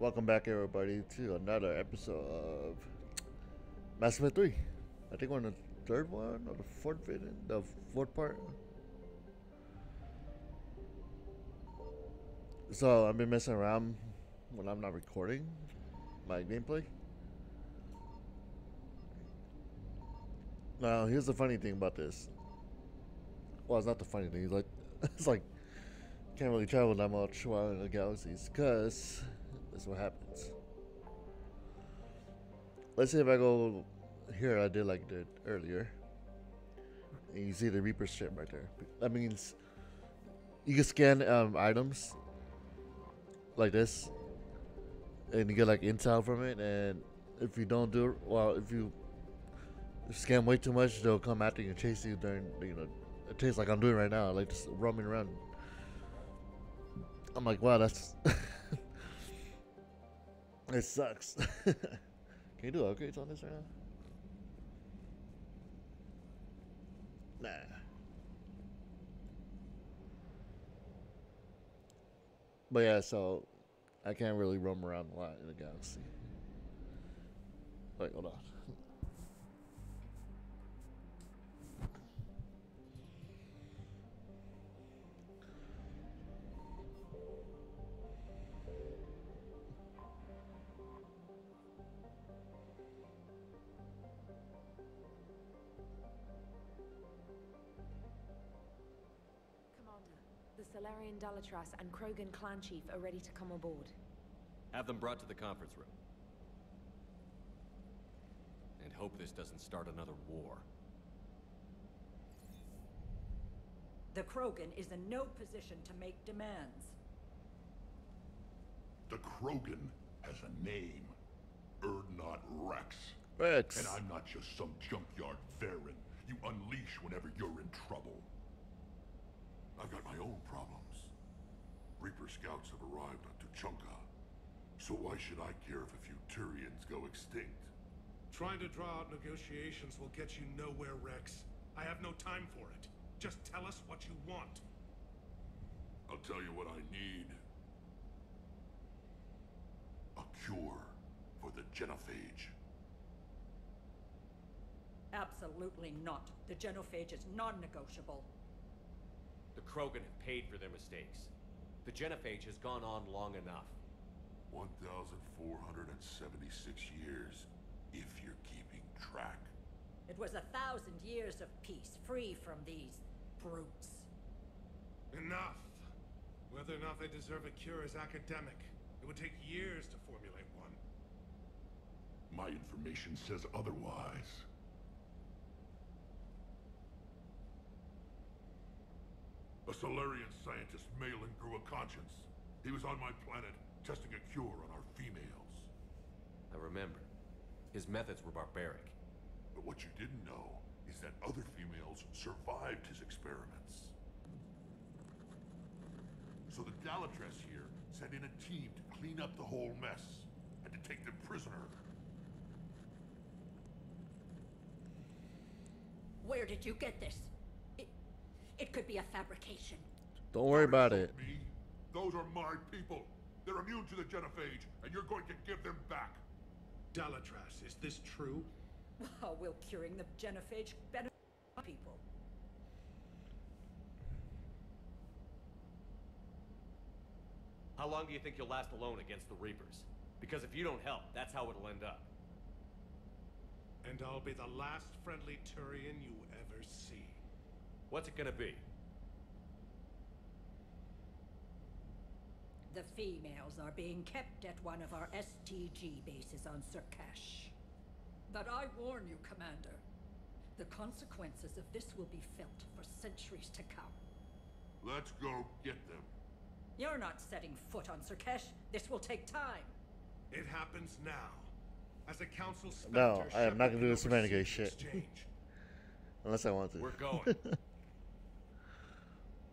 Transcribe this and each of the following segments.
Welcome back, everybody, to another episode of Mass Effect 3. I think we're on the third one or the fourth video, the fourth part. So I've been messing around when I'm not recording my gameplay. Now here's the funny thing about this. Well, it's not the funny thing. It's like can't really travel that much while in the galaxies, cause that's what happens. Let's see if I go here. I did like did earlier, and you see the Reaper ship right there. That means you can scan items like this, and you get like intel from it. And if you don't do it, well, if you scan way too much, they'll come after you and chase you during, you know, it tastes like I'm doing right now, like just roaming around. I'm like, wow, that's it sucks. Can you do upgrades on this right now? Nah. But yeah, so I can't really roam around a lot in the galaxy. Wait, hold on. Salarian Dalatrass and Krogan clan chief are ready to come aboard. Have them brought to the conference room. And hope this doesn't start another war. The Krogan is in no position to make demands. The Krogan has a name. Urdnot Wrex. And I'm not just some junkyard Feron you unleash whenever you're in trouble. I've got my own problems. Reaper scouts have arrived on Tuchanka, so why should I care if a few Turians go extinct? Trying to draw out negotiations will get you nowhere, Rex. I have no time for it. Just tell us what you want. I'll tell you what I need. A cure for the genophage. Absolutely not. The genophage is non-negotiable. The Krogan have paid for their mistakes. The genophage has gone on long enough. 1,476 years, if you're keeping track. It was 1,000 years of peace, free from these brutes. Enough! Whether or not they deserve a cure is academic. It would take years to formulate one. My information says otherwise. A Salarian scientist, Malin, grew a conscience. He was on my planet, testing a cure on our females. I remember. His methods were barbaric. But what you didn't know is that other females survived his experiments. So the Dalatrass here sent in a team to clean up the whole mess, and to take them prisoner. Where did you get this? It could be a fabrication. Don't worry about it. Me? Those are my people. They're immune to the genophage, and you're going to give them back. Dalatrass, is this true? Oh, will curing the genophage benefit people? How long do you think you'll last alone against the Reapers? Because if you don't help, that's how it'll end up. And I'll be the last friendly Turian you ever see. What's it gonna be? The females are being kept at one of our STG bases on Sur'Kesh. But I warn you, Commander, the consequences of this will be felt for centuries to come. Let's go get them. You're not setting foot on Sur'Kesh. This will take time. It happens now. As a council specter, no, I am not gonna do this renegade shit. Unless I want to. We're going.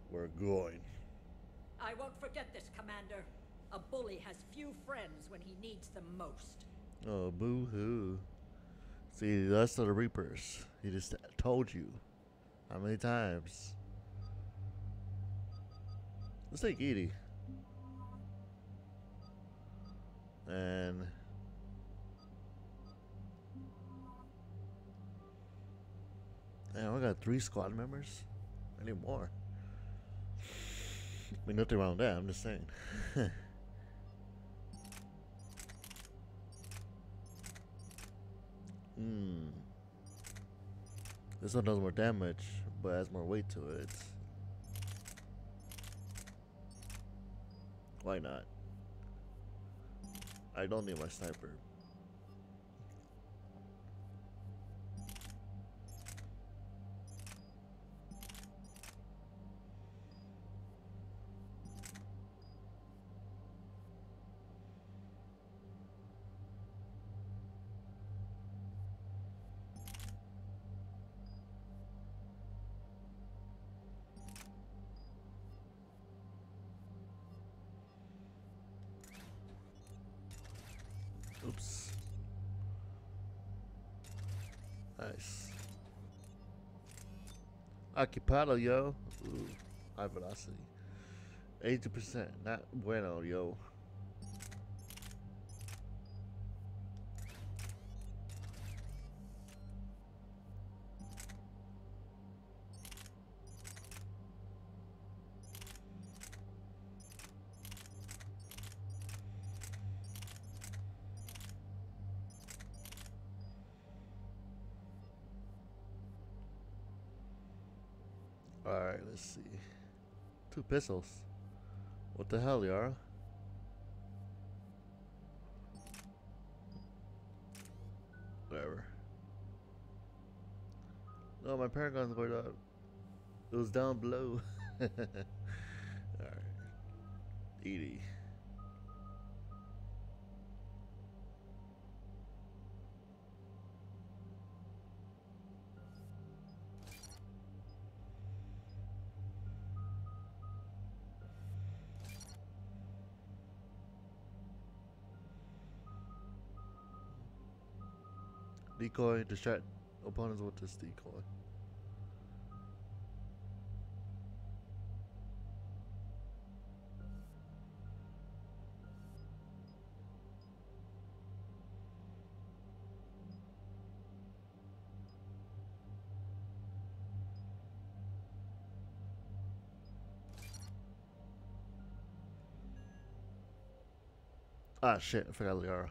We're going. I won't forget this, Commander. A bully has few friends when he needs them most. Oh, boo-hoo. See, that's the Reapers. He just told you. How many times? Let's take EDI. And damn, I got 3 squad members. I need more. I mean, nothing wrong with that, I'm just saying. This one does more damage, but has more weight to it. Why not? I don't need my sniper. Oops. Nice. Occupado, yo. Ooh, high velocity. 80%. Not bueno, yo. Alright, let's see. 2 pistols. What the hell, Liara? Whatever. No, my Paragon's going up. It was down below. Alright. EDI. Decoy, distract opponents with this decoy. Ah shit, I forgot Liara.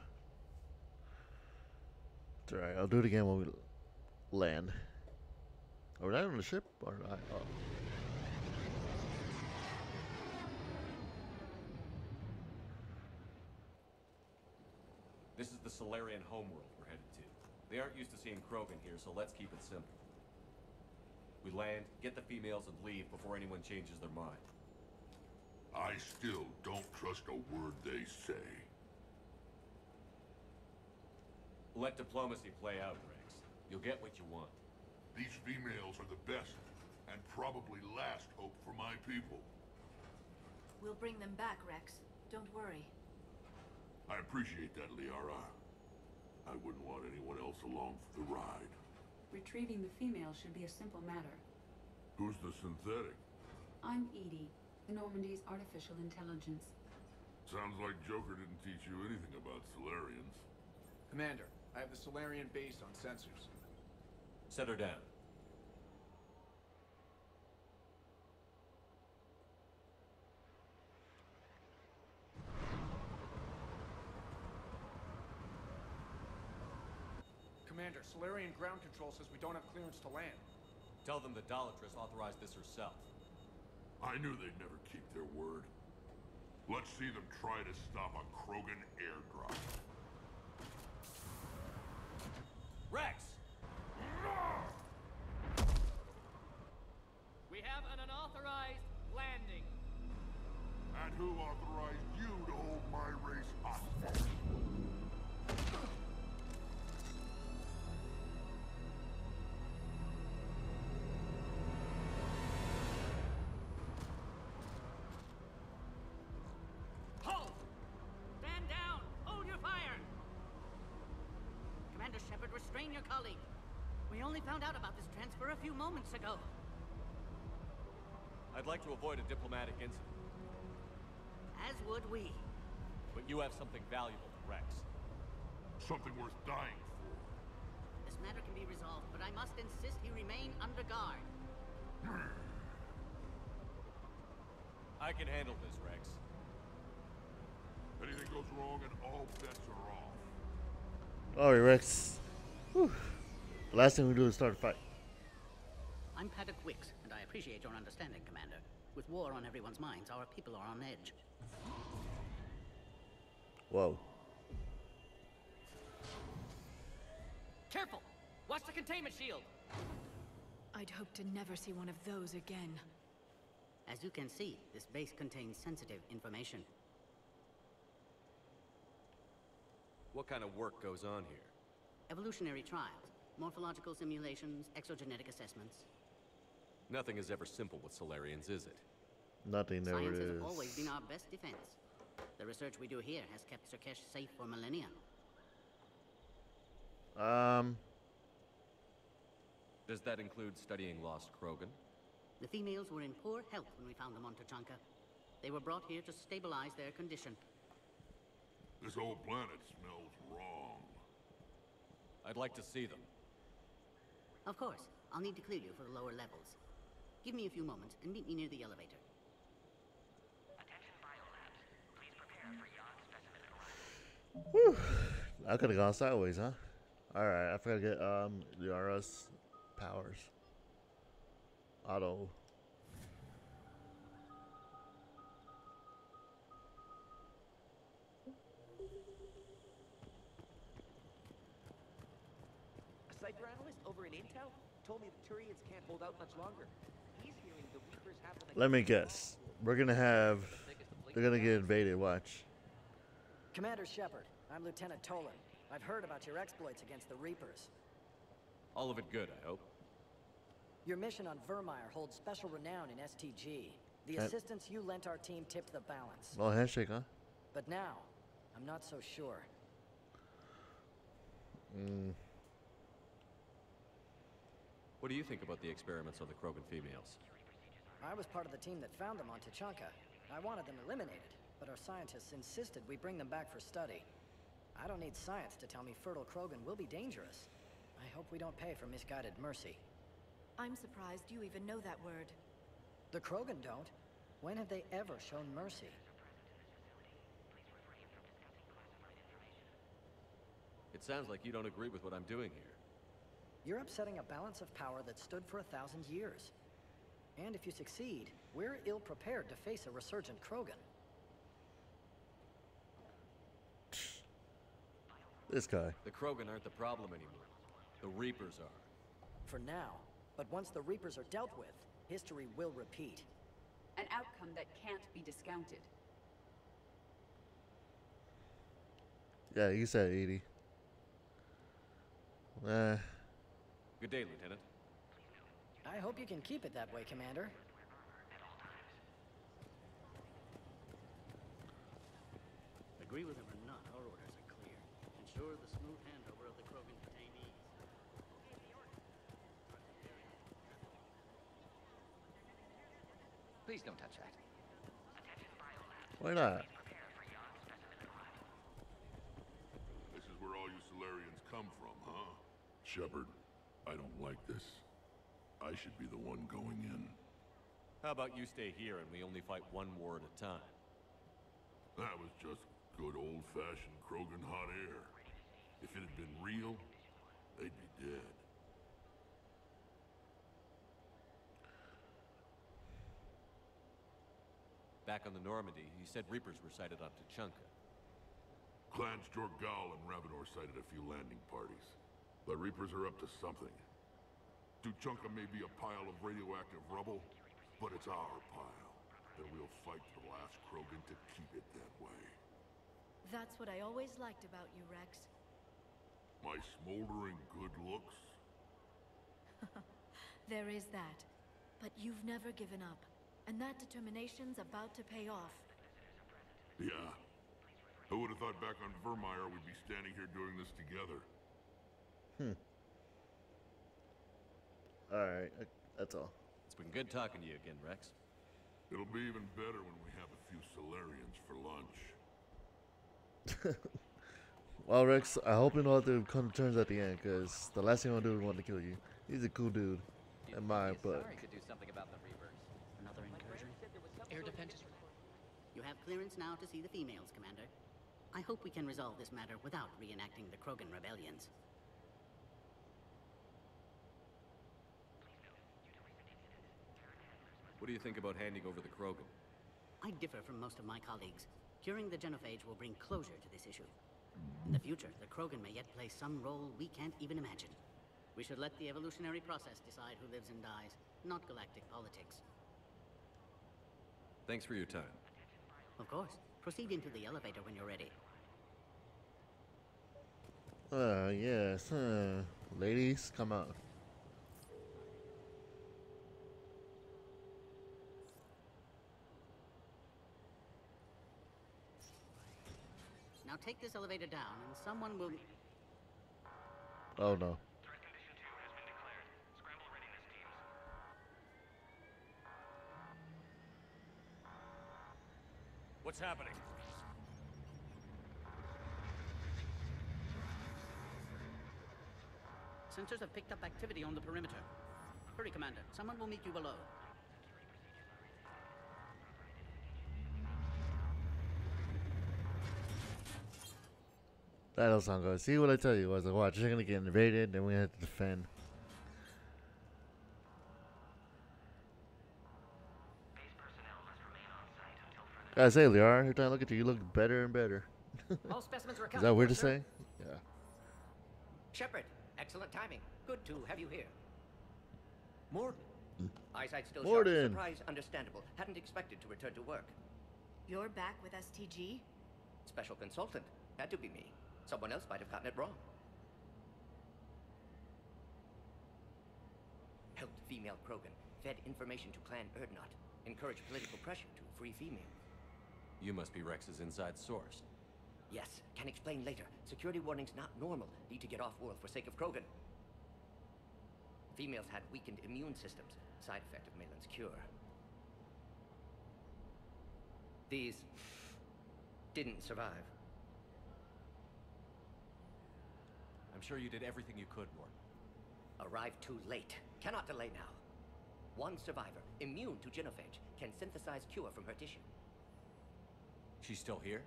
Alright, I'll do it again when we land. Are we not on the ship or not? Oh. This is the Salarian homeworld we're headed to. They aren't used to seeing Krogan here, so let's keep it simple. We land, get the females, and leave before anyone changes their mind. I still don't trust a word they say. Let diplomacy play out, Wrex. You'll get what you want. These females are the best, and probably last hope for my people. We'll bring them back, Wrex. Don't worry. I appreciate that, Liara. I wouldn't want anyone else along for the ride. Retrieving the females should be a simple matter. Who's the synthetic? I'm Edie, Normandy's artificial intelligence. Sounds like Joker didn't teach you anything about Salarians. Commander, I have the Salarian base on sensors. Set her down. Commander, Salarian ground control says we don't have clearance to land. Tell them the Dalatrass authorized this herself. I knew they'd never keep their word. Let's see them try to stop a Krogan airdrop. Wrex! We have an unauthorized landing. And who authorized you to hold my race hostage? Restrain your colleague. We only found out about this transfer a few moments ago. I'd like to avoid a diplomatic incident. As would we. But you have something valuable Wrex. Something worth dying for. This matter can be resolved, but I must insist he remain under guard. I can handle this, Wrex. If anything goes wrong and all bets are off. Alright, Wrex. Whew. The last thing we do is start a fight. I'm Paddock Wicks, and I appreciate your understanding, Commander. With war on everyone's minds, our people are on edge. Whoa. Careful! Watch the containment shield! I'd hope to never see one of those again. As you can see, this base contains sensitive information. What kind of work goes on here? Evolutionary trials, morphological simulations, exogenetic assessments. Nothing is ever simple with Salarians, is it? Nothing ever is. Science has always been our best defense. The research we do here has kept Sur'Kesh safe for millennia. Does that include studying lost Krogan? The females were in poor health when we found them on Tuchanka. They were brought here to stabilize their condition. This whole planet smells wrong. I'd like to see them. Of course. I'll need to clear you for the lower levels. Give me a few moments and meet me near the elevator. Attention, biolabs. Please prepare for yawn specimen arrival. Whew. I could have gone sideways, huh? Alright, I forgot to get Liara's powers. Auto. A psychoanalyst over in Intel? Told me the Turians can't hold out much longer. He's hearing the Reapers have an... Let me guess. We're gonna have... They're gonna get invaded. Watch. Commander Shepard, I'm Lieutenant Tolan. I've heard about your exploits against the Reapers. All of it good, I hope. Your mission on Vermeyer holds special renown in STG. The assistance you lent our team tipped the balance. Well, handshake, huh? But now, I'm not so sure. What do you think about the experiments on the Krogan females? I was part of the team that found them on Tuchanka. I wanted them eliminated, but our scientists insisted we bring them back for study. I don't need science to tell me fertile Krogan will be dangerous. I hope we don't pay for misguided mercy. I'm surprised you even know that word. The Krogan don't. When have they ever shown mercy? It sounds like you don't agree with what I'm doing here. You're upsetting a balance of power that stood for 1,000 years. And if you succeed, we're ill-prepared to face a resurgent Krogan. This guy. The Krogan aren't the problem anymore. The Reapers are. For now. But once the Reapers are dealt with, history will repeat. An outcome that can't be discounted. Yeah, you said 80. Good day, Lieutenant. I hope you can keep it that way, Commander. Agree with him or not, our orders are clear. Ensure the smooth handover of the Krogan detainees. Please don't touch that. Why not? This is where all you Salarians come from, huh? Shepard. I don't like this. I should be the one going in. How about you stay here and we only fight one war at a time? That was just good old-fashioned Krogan hot air. If it had been real, they'd be dead. Back on the Normandy, you said Reapers were sighted on Tuchanka. Clans Jorgal and Ravenor sighted a few landing parties. The Reapers are up to something. Tuchanka may be a pile of radioactive rubble, but it's our pile. And we'll fight the last Krogan to keep it that way. That's what I always liked about you, Wrex. My smoldering good looks? There is that. But you've never given up. And that determination's about to pay off. Yeah. Who would have thought back on Vermeyer we'd be standing here doing this together? Alright, that's all. It's been good talking to you again, Wrex. It'll be even better when we have a few Salarians for lunch. Well, Rex, I hope you know how to come to terms at the end, because the last thing I want to do is want to kill you. He's a cool dude. In my book. Could do something about the Reapers. Another incursion. Air defenses. You have clearance now to see the females, Commander. I hope we can resolve this matter without reenacting the Krogan rebellions. What do you think about handing over the Krogan? I differ from most of my colleagues. Curing the genophage will bring closure to this issue. In the future, the Krogan may yet play some role we can't even imagine. We should let the evolutionary process decide who lives and dies, not galactic politics. Thanks for your time. Of course. Proceed into the elevator when you're ready. Yes. Ladies, come out. Now take this elevator down and someone will... Oh no. What's happening? Sensors have picked up activity on the perimeter. Hurry, Commander. Someone will meet you below. That doesn't sound good. See what I tell you? I was like, watch, you're gonna get invaded, then we have to defend. I say, Liara, every time I look at you, you look better and better. All specimens were counted. Is that weird to say? Yeah. Shepard, excellent timing. Good to have you here. Mordin. Eyesight still sharp. Surprise understandable. Hadn't expected to return to work. You're back with STG? Special consultant. Had to be me. Someone else might have gotten it wrong. Helped female Krogan. Fed information to Clan Urdnot. Encouraged political pressure to free female. You must be Rex's inside source. Yes, can explain later. Security warnings not normal. Need to get off world for sake of Krogan. Females had weakened immune systems. Side effect of Malin's cure. These didn't survive. I'm sure you did everything you could, Mort. Arrived too late. Cannot delay now. One survivor, immune to genophage, can synthesize cure from her tissue. She's still here?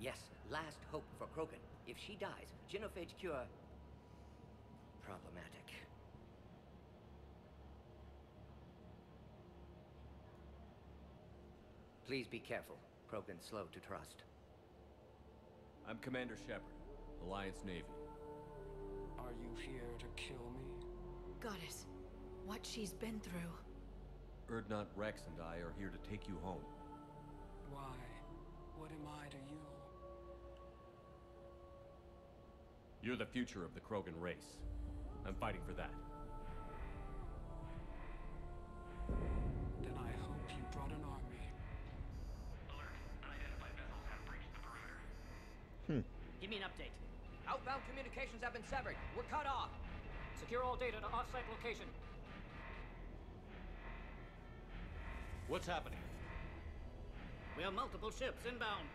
Yes, last hope for Krogan. If she dies, genophage cure... problematic. Please be careful. Krogan's slow to trust. I'm Commander Shepard, Alliance Navy. Are you here to kill me? Goddess, what she's been through. Urdnot Wrex and I are here to take you home. Why? What am I to you? You're the future of the Krogan race. I'm fighting for that. Then I hope you brought an army. Alert. Unidentified vessels have breached the perimeter. Give me an update. Outbound communications have been severed. We're cut off. Secure all data to off-site location. What's happening? We have multiple ships inbound.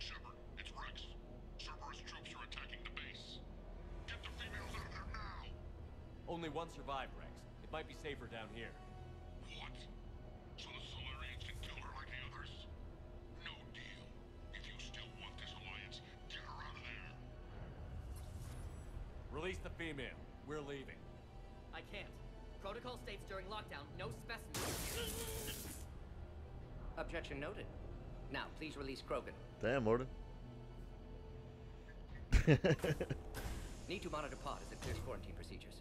Shepard, it's Wrex. Cerberus troops are attacking the base. Get the females out of there now! Only one survived, Wrex. It might be safer down here. What? So the Salarians can kill her like the others? No deal. If you still want this alliance, get her out of there. Release the female. We're leaving. I can't. Protocol states during lockdown, no specimens. Objection noted. Now, please release Krogan. Damn, Mordin. Need to monitor pod as it clears quarantine procedures.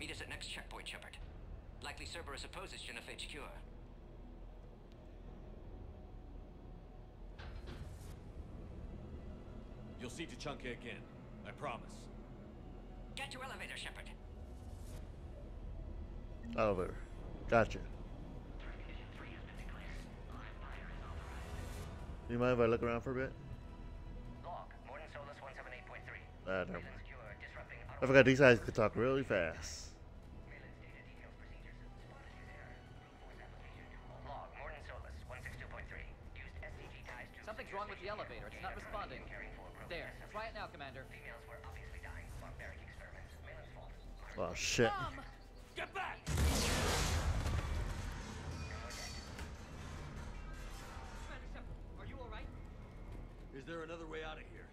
Meet us at next checkpoint, Shepard. Likely Cerberus opposes genophage cure. You'll see Tuchanka again. I promise. Get to elevator, Shepard. Over. Gotcha. Do you mind if I look around for a bit? Log, Mordin Solus 178.3. I forgot these guys could talk really fast. Log, Mordin Solus the elevator. It's not responding. There. Try it now, Commander. Oh, shit. Get back! Commander Shepard, are you alright? Is there another way out of here?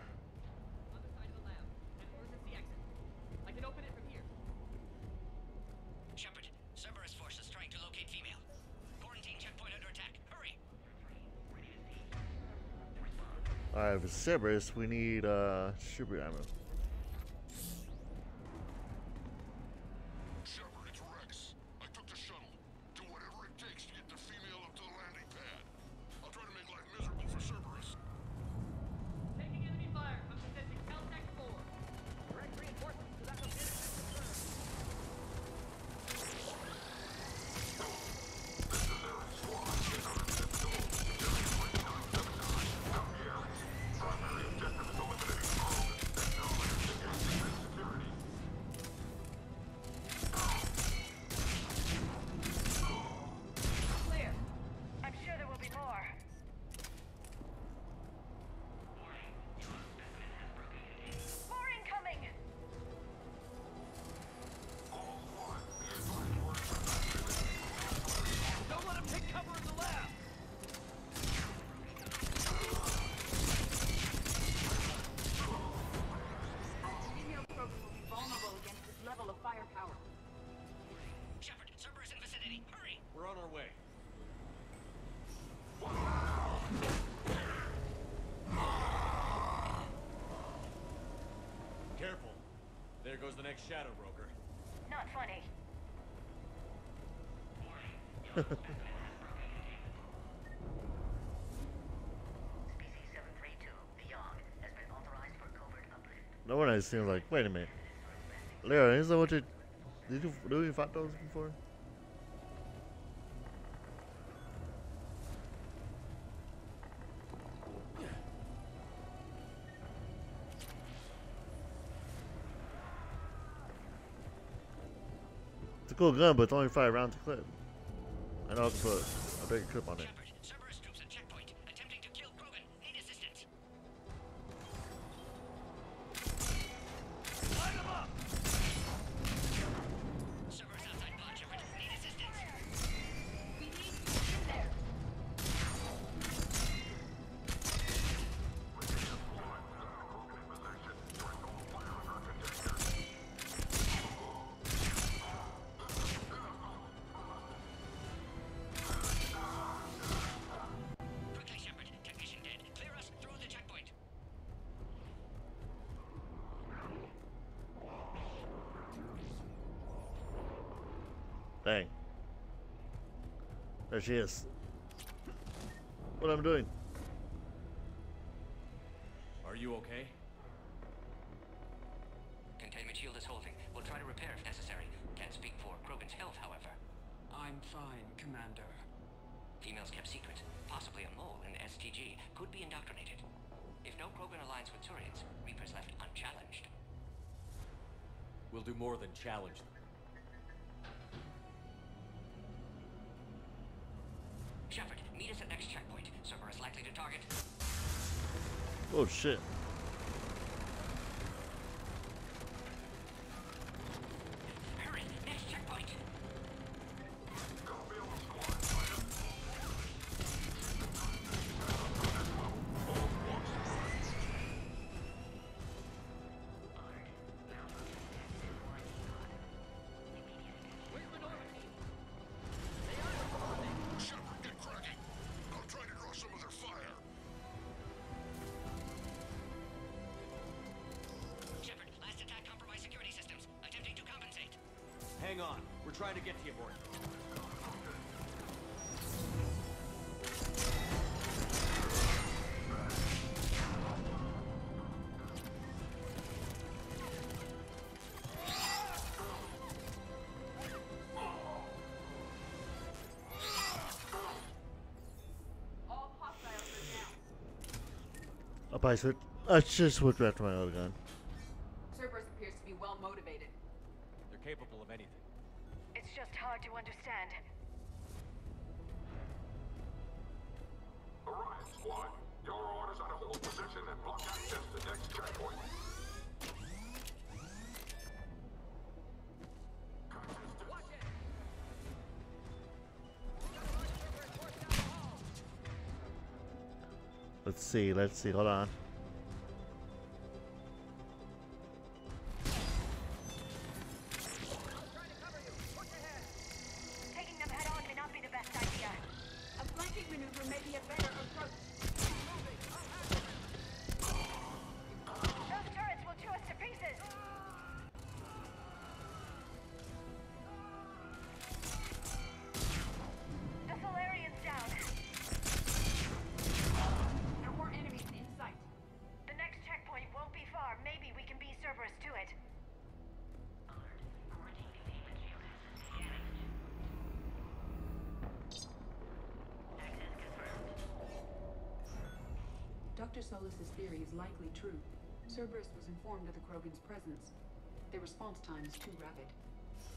On the side of the lab. An emergency exit. I can open it from here. Shepard, Cerberus forces trying to locate female. Quarantine checkpoint under attack. Hurry! Alright, for Cerberus, we need super ammo. There goes the next shadow broker. Not funny. No one has seen like, wait a minute. Liara, isn't that what you did you fight those before? Cool gun, but it's only 5 rounds a clip. I know I can put a big clip on it. Shepard, Cerberus troops at checkpoint, attempting to kill Krogan. Need assistance. Line them up! Cerberus outside pod, Shepard. Need assistance. We need you in there. Dang. There she is. What I'm doing. Are you okay? Containment shield is holding. We'll try to repair if necessary. Can't speak for Krogan's health, however. I'm fine, Commander. Females kept secret. Possibly a mole in the STG. Could be indoctrinated. If no Krogan alliance with Turians, Reaper's left unchallenged. We'll do more than challenge them. Shepard, meet us at next checkpoint. Server is likely to target. Oh shit. Hurry, next checkpoint. Hang on, we're trying to get to you, boy. All hostiles are down. I just switched back to my other gun. Cerberus appears to be well motivated. They're capable of anything. It's just hard to understand. All right, squad. Your orders are to hold position and block access to next checkpoint. Let's see, hold on. Dr. Solus's theory is likely true. Cerberus was informed of the Krogan's presence. Their response time is too rapid.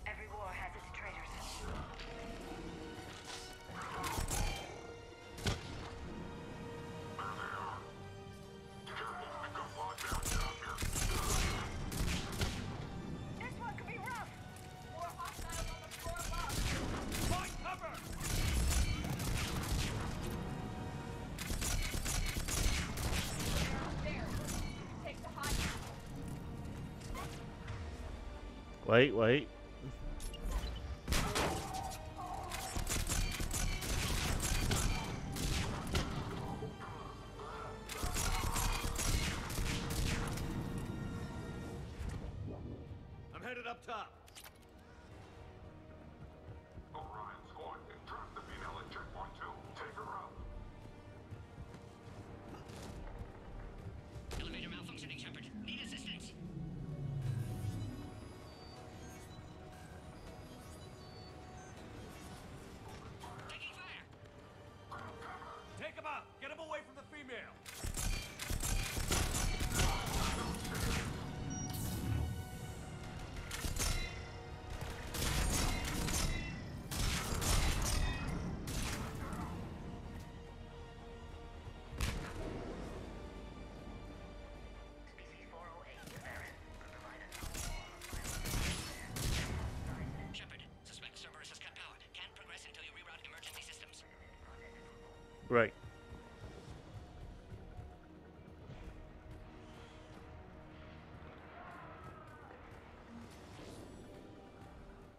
Every war has its traitors. Wait. I'm headed up top. Orion squad, trap the female at checkpoint 2. Take her up. Elevator malfunctioning, Shepard. Need assistance. Right.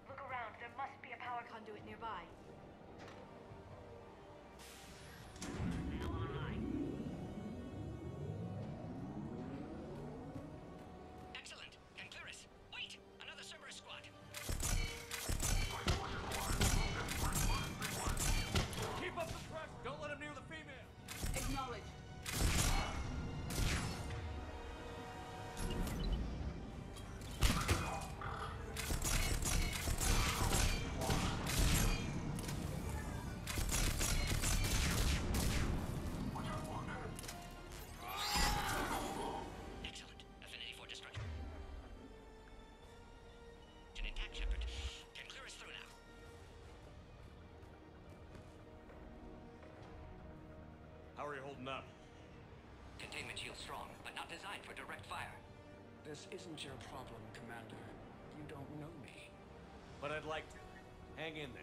Look around. There must be a power conduit nearby. Excellent. And clear us. Wait! Another Cerberus squad. Keep up the press! Don't let him near the female! Acknowledge. Excellent. Affinity for destruction. An intact Shepard can clear us through now. How are you holding up? Containment shield strong, but not designed for direct fire. This isn't your problem, Commander. You don't know me. But I'd like to. Hang in there.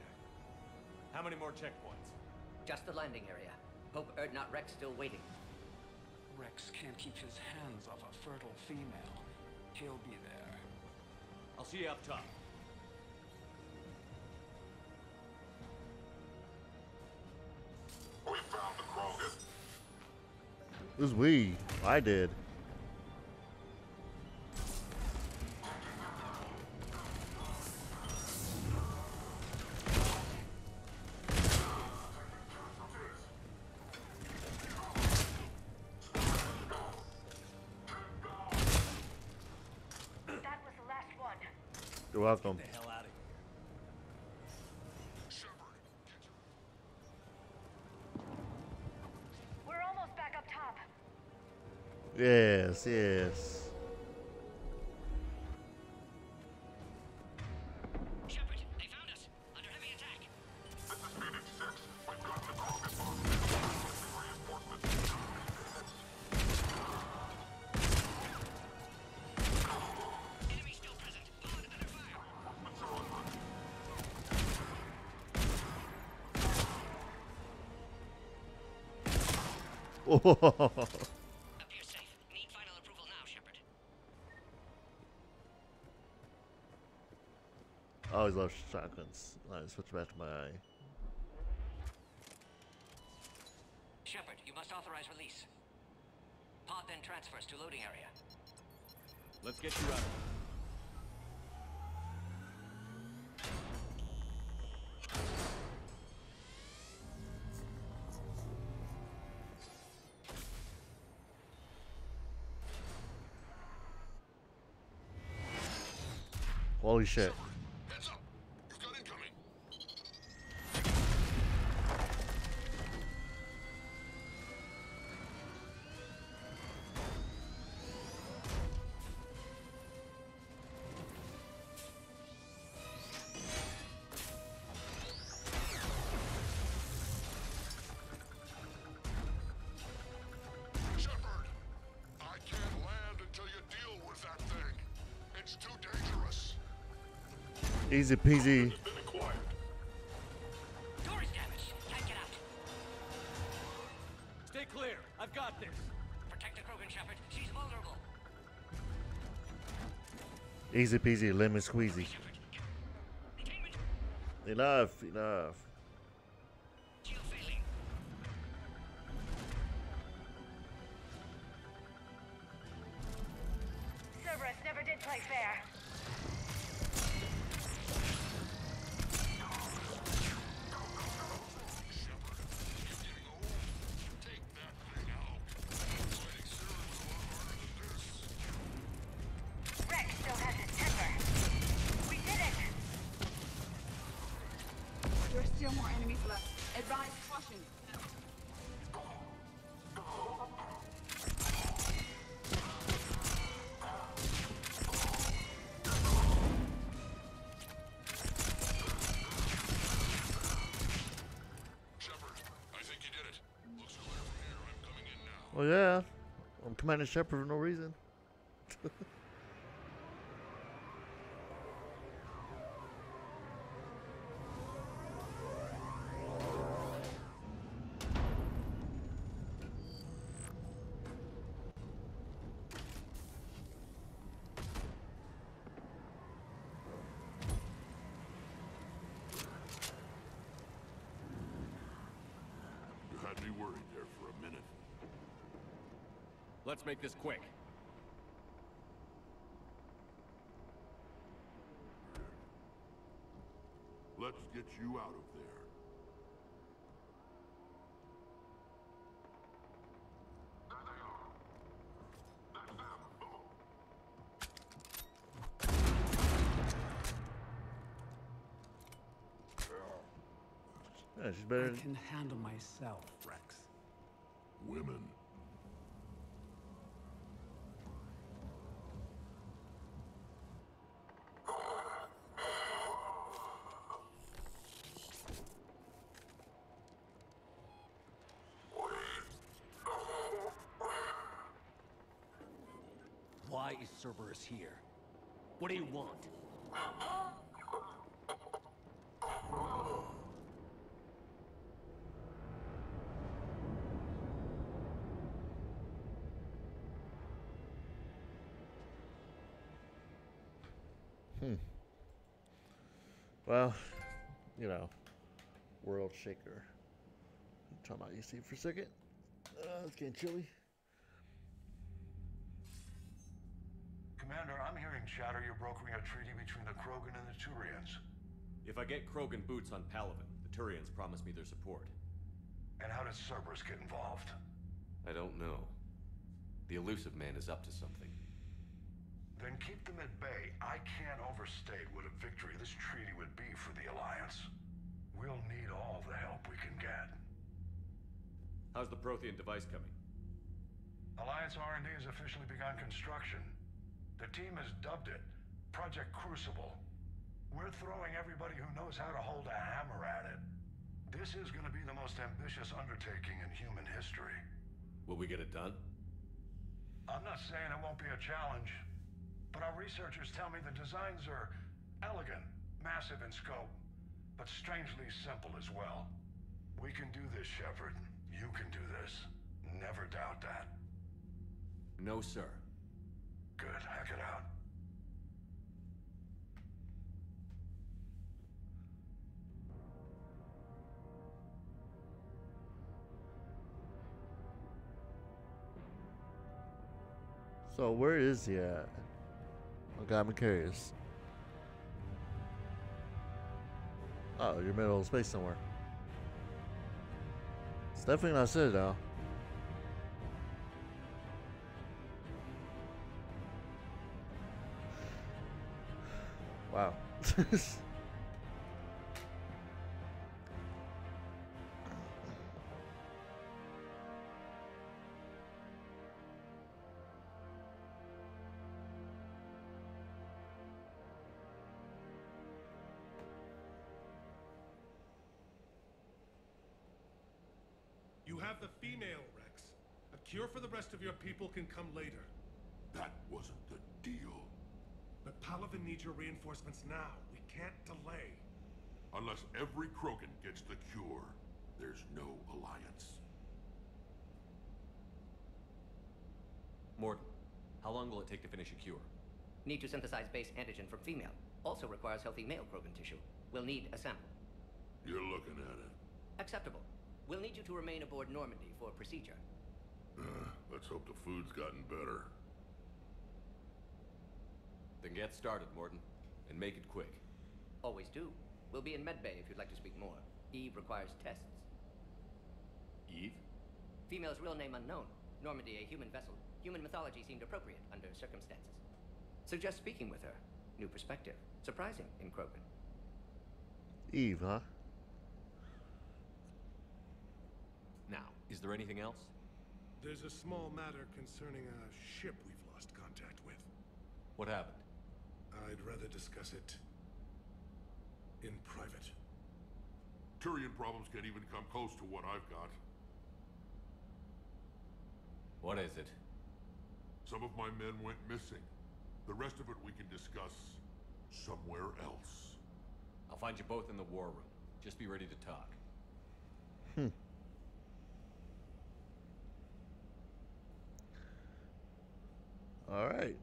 How many more checkpoints? Just the landing area. Hope Urdnot Wrex still waiting. Wrex can't keep his hands off a fertile female. He'll be there. I'll see you up top. We found the Krogan. It was we. I did. That was the last one. You're welcome. Get the hell out of here. We're almost back up top. Yes. Shepard, they found us. Under heavy attack. This is Phoenix 6. We've got the Krogan boss. Reinforcements. Oh. I always love shotguns. Alright, switch back to my eye. Shepard, you must authorize release. Pod then transfers to loading area. Let's get you out. Holy shit. Easy peasy. Door is damaged. Can't get out. Stay clear. I've got this. Protect the Krogan, Shepard. She's vulnerable. Easy peasy, lemon squeezy. Enough, enough. Cerberus never did play fair. Oh yeah, I'm Commander Shepard for no reason. You had me worried there for a minute. Let's make this quick. Let's get you out of there. Yeah, she's better. I can handle myself, Wrex. Women. Why is Cerberus here? What do you want? Well, you know, world shaker. I'm talking about EC for a second. It's getting chilly. Commander, I'm hearing chatter you're brokering a treaty between the Krogan and the Turians. If I get Krogan boots on Palavin, the Turians promise me their support. And how does Cerberus get involved? I don't know. The Elusive Man is up to something. Then keep them at bay. I can't overstate what a victory this treaty would be for the Alliance. We'll need all the help we can get. How's the Prothean device coming? Alliance R&D has officially begun construction. The team has dubbed it Project Crucible. We're throwing everybody who knows how to hold a hammer at it. This is going to be the most ambitious undertaking in human history. Will we get it done? I'm not saying it won't be a challenge, but our researchers tell me the designs are elegant, massive in scope, but strangely simple as well. We can do this, Shepard. You can do this. Never doubt that. No, sir. Good. Hack it out. So where is he at? Okay, I'm curious. Oh, you're middle of space somewhere. It's definitely not Citadel. Wow. You have the female, Rex. A cure for the rest of your people can come later. That wasn't the deal. But Palavin needs your reinforcements now. We can't delay. Unless every Krogan gets the cure, there's no alliance. Mordin, how long will it take to finish a cure? Need to synthesize base antigen from female. Also requires healthy male Krogan tissue. We'll need a sample. You're looking at it. Acceptable. We'll need you to remain aboard Normandy for a procedure. Let's hope the food's gotten better. Then get started, Mordin, and make it quick. Always do. We'll be in medbay if you'd like to speak more. Eve requires tests. Eve? Female's real name unknown. Normandy, a human vessel. Human mythology seemed appropriate under circumstances. Suggest speaking with her. New perspective. Surprising in Krogan. Eve, huh? Now, is there anything else? There's a small matter concerning a ship we've lost contact with. What happened? I'd rather discuss it in private. Turian problems can't even come close to what I've got. What is it? Some of my men went missing. The rest of it we can discuss somewhere else. I'll find you both in the war room. Just be ready to talk. All right.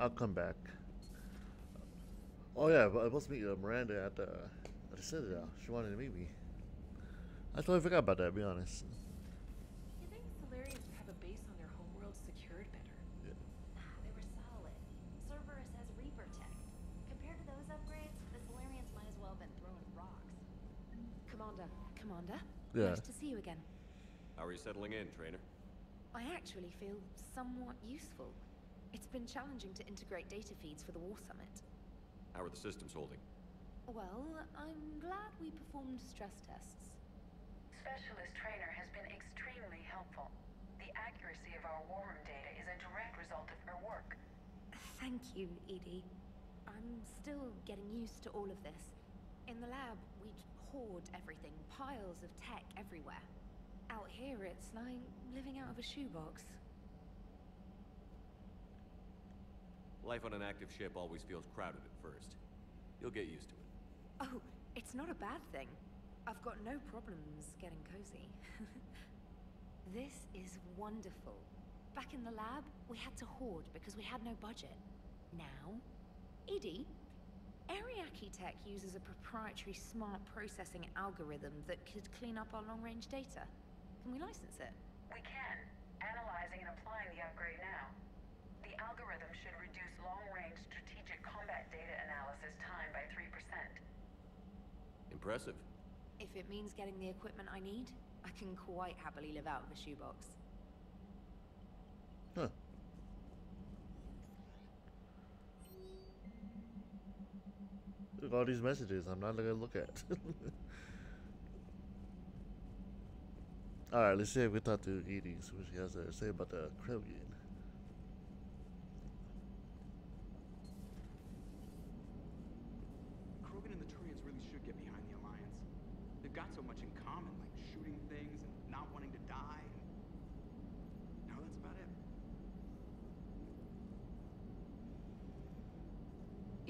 I'll come back. Oh yeah, but I was supposed to meet Miranda at the Citadel. She wanted to meet me. I totally forgot about that, to be honest. You think Salarians would have a base on their homeworld secured better? Yeah. Wow, they were solid. Cerberus has Reaper tech. Compared to those upgrades, the Salarians might as well have been throwing rocks. Commander? Yeah. Nice to see you again. How are you settling in, trainer? I actually feel somewhat useful. It's been challenging to integrate data feeds for the War Summit. How are the systems holding? Well, I'm glad we performed stress tests. Specialist Trainer has been extremely helpful. The accuracy of our war room data is a direct result of her work. Thank you, EDI. I'm still getting used to all of this. In the lab, we'd hoard everything, piles of tech everywhere. Out here, it's like living out of a shoebox. Life on an active ship always feels crowded at first. You'll get used to it. Oh, it's not a bad thing. I've got no problems getting cozy. This is wonderful. Back in the lab, we had to hoard because we had no budget. Now, Edie, Ariake Tech uses a proprietary smart processing algorithm that could clean up our long-range data. Can we license it? We can. Analyzing and applying the upgrade now. The algorithm should reduce long-range strategic combat data analysis time by 3%. Impressive. If it means getting the equipment I need, I can quite happily live out of a shoebox. Huh. Look at all these messages I'm not gonna look at. Alright, let's see if we talk to Edie, see what she has to say about the Krogan. Krogan and the Turians really should get behind the Alliance. They've got so much in common, like shooting things and not wanting to die. Now that's about it.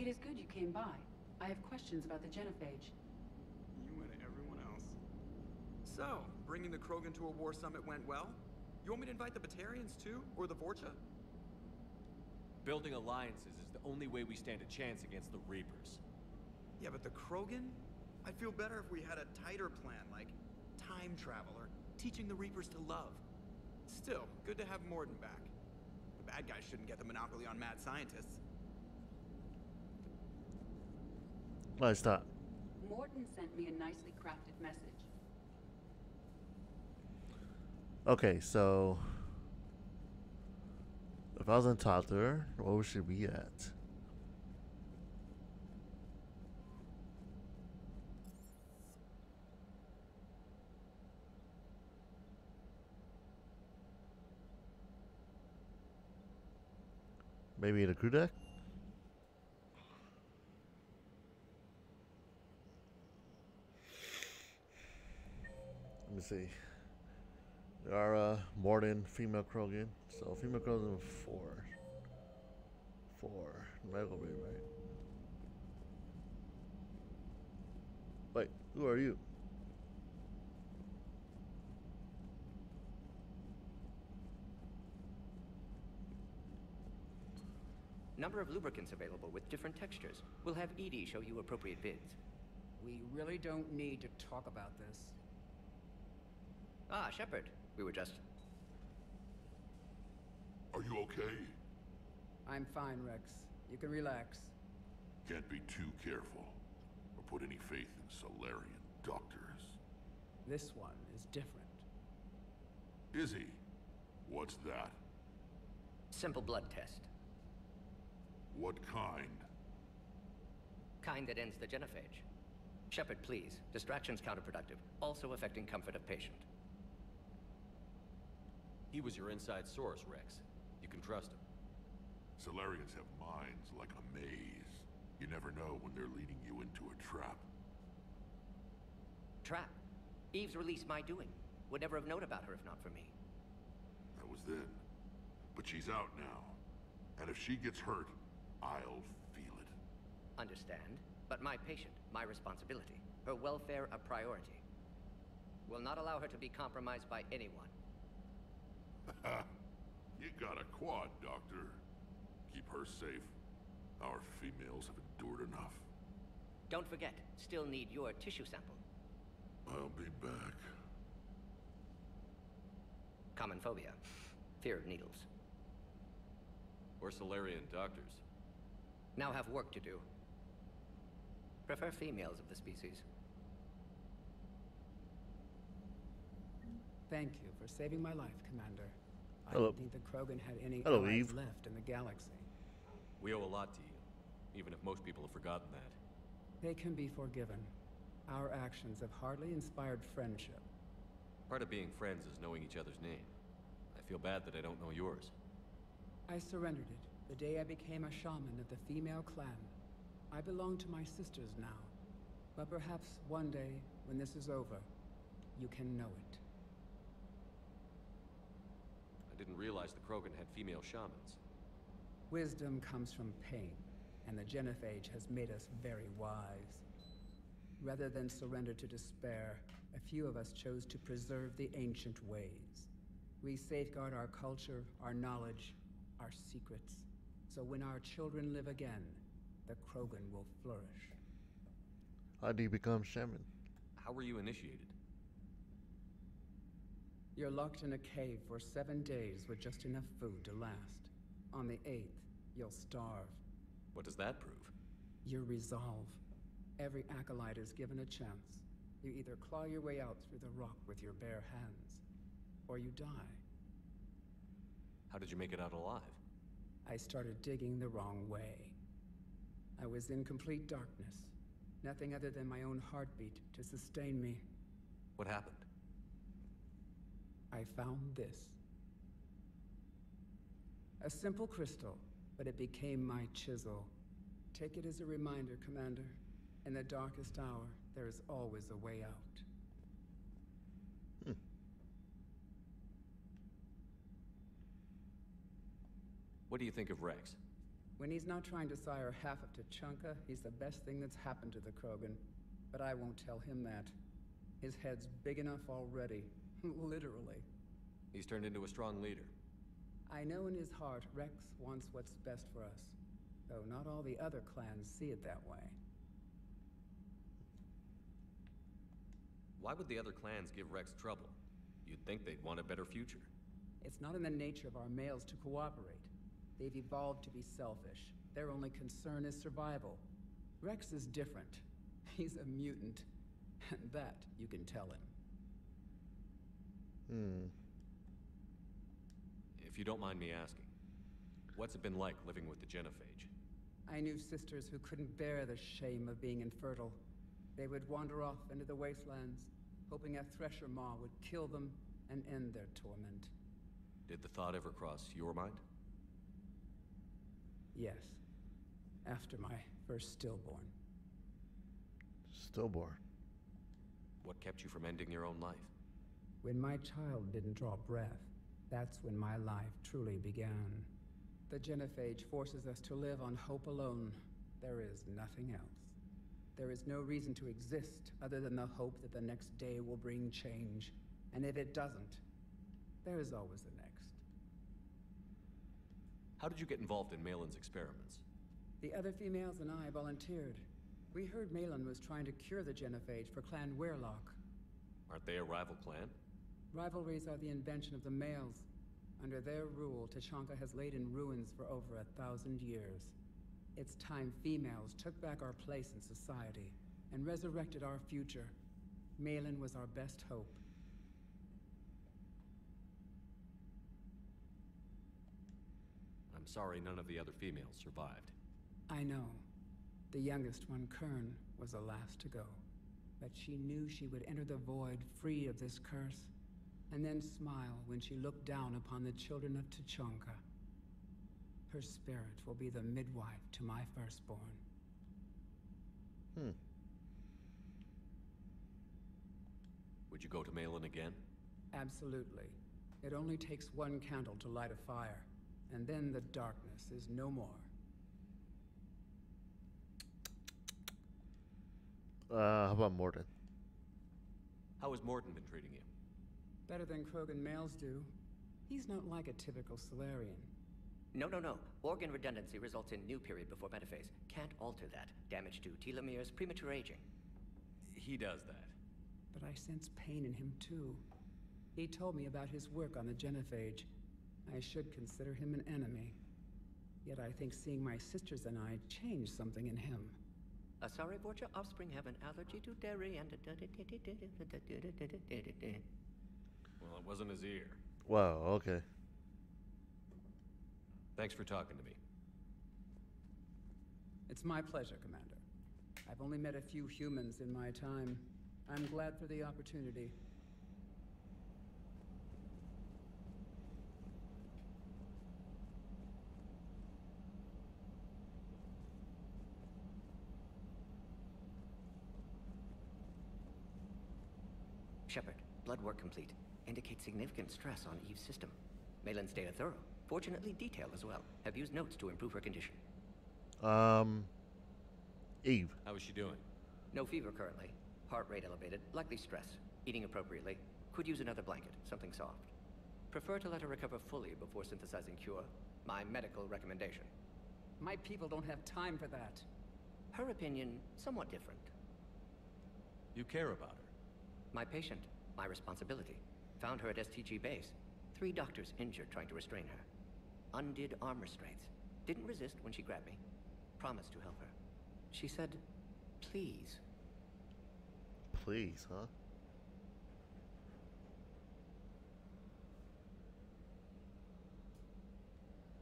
It is good you came by. I have questions about the genophage. You and everyone else. So, bringing the Krogan to a war summit went well? You want me to invite the Batarians too, or the Vorcha? Building alliances is the only way we stand a chance against the Reapers. Yeah, but the Krogan? I'd feel better if we had a tighter plan, like time travel or teaching the Reapers to love. Still, good to have Mordin back. The bad guys shouldn't get the monopoly on mad scientists. Close that. Mordin sent me a nicely crafted message. Okay, so if I was on top there, where should we be at? Maybe in a crew deck? Let me see. Liara, Mordin, female Krogan. So female Krogan 4. 4. That'll be right. Wait, who are you? Number of lubricants available with different textures. We'll have EDI show you appropriate bids. We really don't need to talk about this. Ah, Shepard. We were just... Are you okay? I'm fine, Rex. You can relax. Can't be too careful, or put any faith in Salarian doctors. This one is different. Is he? What's that? Simple blood test. What kind? Kind that ends the genophage. Shepard, please. Distraction's counterproductive, also affecting comfort of patient. He was your inside source, Rex. You can trust him. Salarians have minds like a maze. You never know when they're leading you into a trap. Trap? Eve's release my doing. Would never have known about her if not for me. That was then. But she's out now. And if she gets hurt, I'll feel it. Understand. But my patient, my responsibility. Her welfare a priority. Will not allow her to be compromised by anyone. You got a quad, Doctor. Keep her safe. Our females have endured enough. Don't forget, still need your tissue sample. I'll be back. Common phobia. Fear of needles. Or Salarian doctors. Now have work to do. Prefer females of the species. Thank you for saving my life, Commander. I don't think the Krogan had any allies left in the galaxy. We owe a lot to you, even if most people have forgotten that. They can be forgiven. Our actions have hardly inspired friendship. Part of being friends is knowing each other's name. I feel bad that I don't know yours. I surrendered it the day I became a shaman of the female clan. I belong to my sisters now, but perhaps one day, when this is over, you can know it. I didn't realize the Krogan had female shamans. Wisdom comes from pain, and the genophage has made us very wise. Rather than surrender to despair, a few of us chose to preserve the ancient ways. We safeguard our culture, our knowledge, our secrets, so when our children live again, the Krogan will flourish. How do you become shaman? How were you initiated? You're locked in a cave for 7 days with just enough food to last. On the 8th, you'll starve. What does that prove? Your resolve. Every acolyte is given a chance. You either claw your way out through the rock with your bare hands, or you die. How did you make it out alive? I started digging the wrong way. I was in complete darkness. Nothing other than my own heartbeat to sustain me. What happened? I found this. A simple crystal, but it became my chisel. Take it as a reminder, Commander. In the darkest hour, there is always a way out. What do you think of Rex? When he's not trying to sire half of Tuchanka, he's the best thing that's happened to the Krogan. But I won't tell him that. His head's big enough already. Literally. He's turned into a strong leader. I know in his heart Wrex wants what's best for us. Though not all the other clans see it that way. Why would the other clans give Wrex trouble? You'd think they'd want a better future. It's not in the nature of our males to cooperate. They've evolved to be selfish. Their only concern is survival. Wrex is different. He's a mutant. And that you can tell him. If you don't mind me asking, what's it been like living with the genophage? I knew sisters who couldn't bear the shame of being infertile. They would wander off into the wastelands, hoping a thresher maw would kill them and end their torment. Did the thought ever cross your mind? Yes. After my first stillborn. Stillborn? What kept you from ending your own life? When my child didn't draw breath, that's when my life truly began. The genophage forces us to live on hope alone. There is nothing else. There is no reason to exist other than the hope that the next day will bring change. And if it doesn't, there is always the next. How did you get involved in Malin's experiments? The other females and I volunteered. We heard Malin was trying to cure the genophage for Clan Werlock. Aren't they a rival clan? Rivalries are the invention of the males. Under their rule, Tuchanka has laid in ruins for over 1,000 years. It's time females took back our place in society and resurrected our future. Malin was our best hope. I'm sorry none of the other females survived. I know. The youngest one, Kern, was the last to go. But she knew she would enter the void free of this curse, and then smile when she looked down upon the children of Tuchanka. Her spirit will be the midwife to my firstborn. Would you go to Malin again? Absolutely. It only takes one candle to light a fire, and then the darkness is no more. How about Mordin? How has Mordin been treating you? Better than Krogan males do. He's not like a typical Salarian. No. Organ redundancy results in new period before metaphase. Can't alter that. Damage to telomeres, premature aging. He does that. But I sense pain in him too. He told me about his work on the genophage. I should consider him an enemy. Yet I think seeing my sisters and I changed something in him. Sorry, Borgia, offspring have an allergy to dairy and... Well, it wasn't his ear. Wow, okay. Thanks for talking to me. It's my pleasure, Commander. I've only met a few humans in my time. I'm glad for the opportunity. Shepard, blood work complete. Indicates significant stress on Eve's system. Malin's data thorough. Fortunately, detailed as well. Have used notes to improve her condition. Eve. How is she doing? No fever currently. Heart rate elevated. Likely stress. Eating appropriately. Could use another blanket. Something soft. Prefer to let her recover fully before synthesizing cure. My medical recommendation. My people don't have time for that. Her opinion, somewhat different. You care about her. My patient. My responsibility. Found her at STG base. 3 doctors injured trying to restrain her. Undid arm restraints. Didn't resist when she grabbed me. Promised to help her. She said, please. Please, huh?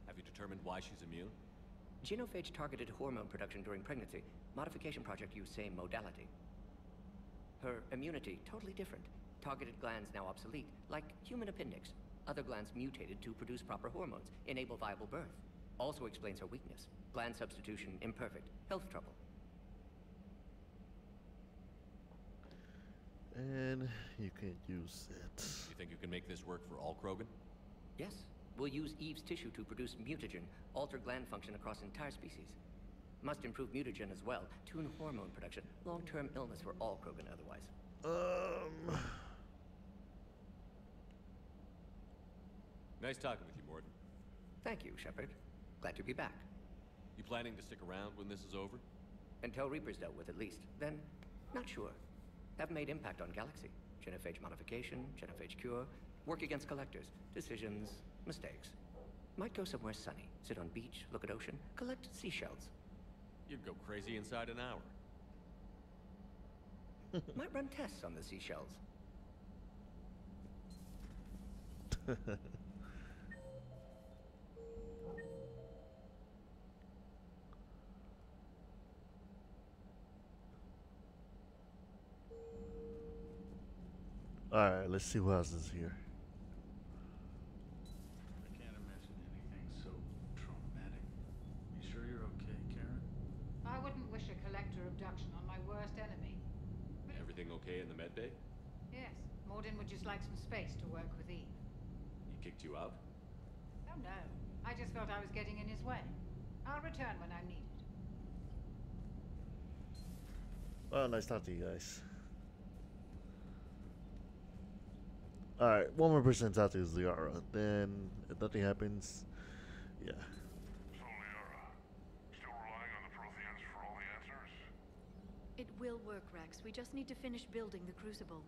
Have you determined why she's immune? Genophage targeted hormone production during pregnancy. Modification project used same modality. Her immunity totally different. Targeted glands now obsolete, like human appendix. Other glands mutated to produce proper hormones, enable viable birth. Also explains her weakness. Gland substitution imperfect. Health trouble. And you can't use it. You think you can make this work for all Krogan? Yes. We'll use Eve's tissue to produce mutagen, alter gland function across entire species. Must improve mutagen as well, tune hormone production, long-term illness for all Krogan otherwise. Nice talking with you, Mordin. Thank you, Shepard. Glad to be back. You planning to stick around when this is over? Until Reaper's dealt with, at least. Then, not sure. Have made impact on Galaxy. Genophage modification, genophage cure, work against collectors, decisions, mistakes. Might go somewhere sunny, sit on beach, look at ocean, collect seashells. You'd go crazy inside an hour. Might run tests on the seashells. Alright, let's see who else is here. I can't imagine anything so traumatic. You sure you're okay, Karen? I wouldn't wish a collector abduction on my worst enemy. Everything okay in the med bay? Yes. Mordin would just like some space to work with Eve. He kicked you out? Oh no. I just felt I was getting in his way. I'll return when I'm needed. Well, nice talking to you guys. Alright, one more person's out there is Liara. Then, if nothing happens, yeah. So, Liara, still relying on the Protheans for all the answers? It will work, Wrex. We just need to finish building the Crucible.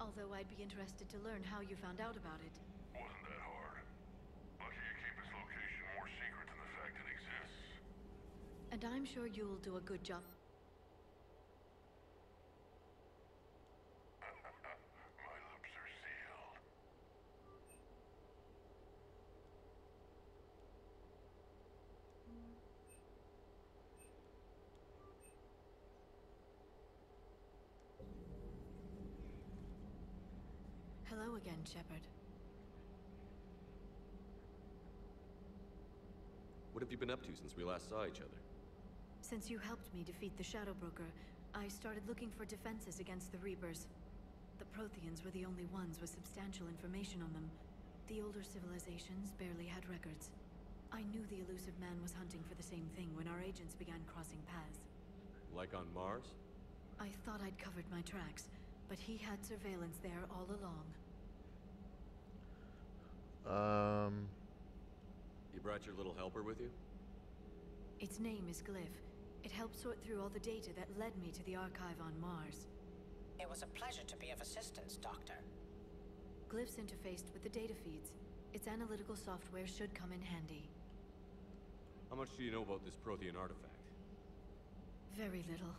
Although I'd be interested to learn how you found out about it. Wasn't that hard. Lucky you keep its location more secret than the fact it exists. And I'm sure you'll do a good job. Hello again, Shepard. What have you been up to since we last saw each other? Since you helped me defeat the Shadow Broker, I started looking for defenses against the Reapers. The Protheans were the only ones with substantial information on them. The older civilizations barely had records. I knew the Elusive Man was hunting for the same thing when our agents began crossing paths. Like on Mars? I thought I'd covered my tracks, but he had surveillance there all along. You brought your little helper with you? Its name is Glyph. It helped sort through all the data that led me to the archive on Mars. It was a pleasure to be of assistance, Doctor. Glyph's interfaced with the data feeds. Its analytical software should come in handy. How much do you know about this Prothean artifact? Very little.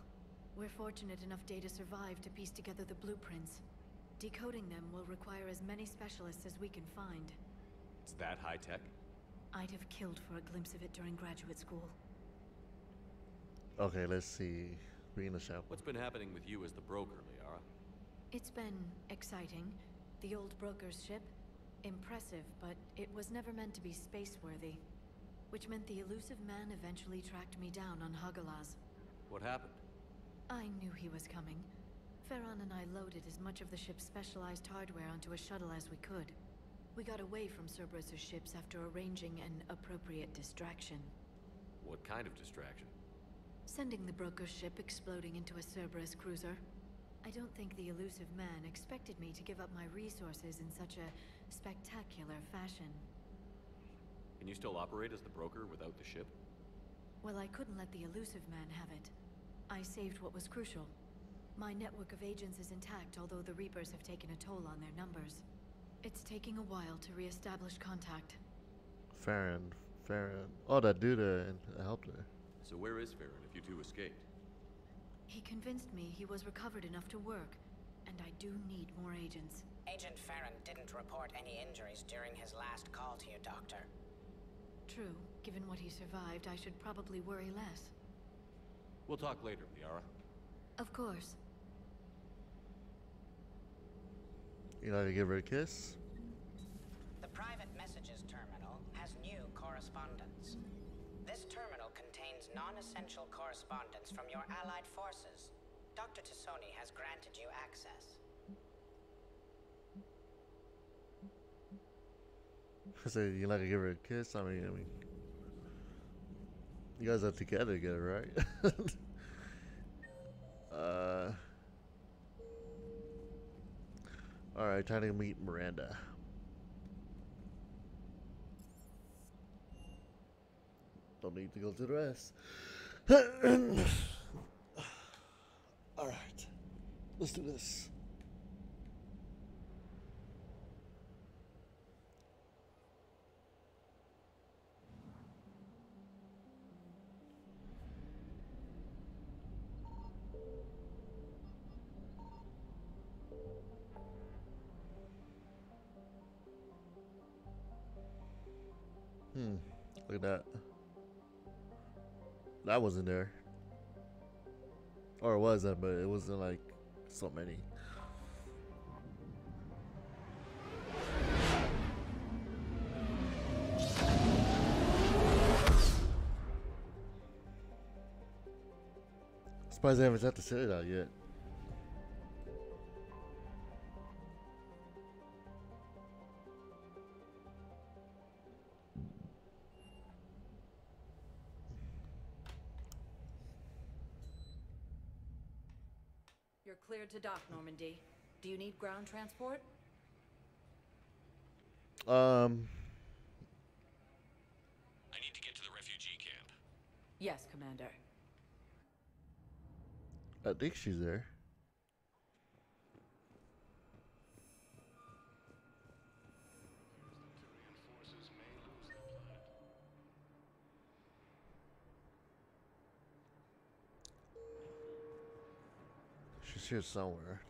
We're fortunate enough data survived to piece together the blueprints. Decoding them will require as many specialists as we can find. It's that high tech? I'd have killed for a glimpse of it during graduate school. Okay, let's see. What's been happening with you as the broker, Liara? It's been exciting. The old broker's ship? Impressive, but it was never meant to be space-worthy. Which meant the Elusive Man eventually tracked me down on Hagalaz. What happened? I knew he was coming. Feron and I loaded as much of the ship's specialized hardware onto a shuttle as we could. We got away from Cerberus's ships after arranging an appropriate distraction. What kind of distraction? Sending the broker's ship exploding into a Cerberus cruiser. I don't think the Elusive Man expected me to give up my resources in such a spectacular fashion. Can you still operate as the broker without the ship? Well, I couldn't let the Elusive Man have it. I saved what was crucial. My network of agents is intact, although the Reapers have taken a toll on their numbers. It's taking a while to re-establish contact. Feron. Oh, that dude helped her. So where is Feron if you two escaped? He convinced me he was recovered enough to work, and I do need more agents. Agent Feron didn't report any injuries during his last call to you, Doctor. True. Given what he survived, I should probably worry less. We'll talk later, Liara. Of course. You like to give her a kiss? The private messages terminal has new correspondence. This terminal contains non-essential correspondence from your allied forces. Dr. Tassoni has granted you access. So you're not gonna give her a kiss? I mean, you guys are together again, right? All right, time to meet Miranda. Don't need to go to the rest. All right, let's do this. Look at that. That wasn't there. Or it was that, but it wasn't like so many. I'm surprised they haven't set the city out yet. To dock, Normandy. Do you need ground transport? I need to get to the refugee camp. Yes, Commander. I think she's there. She's here somewhere.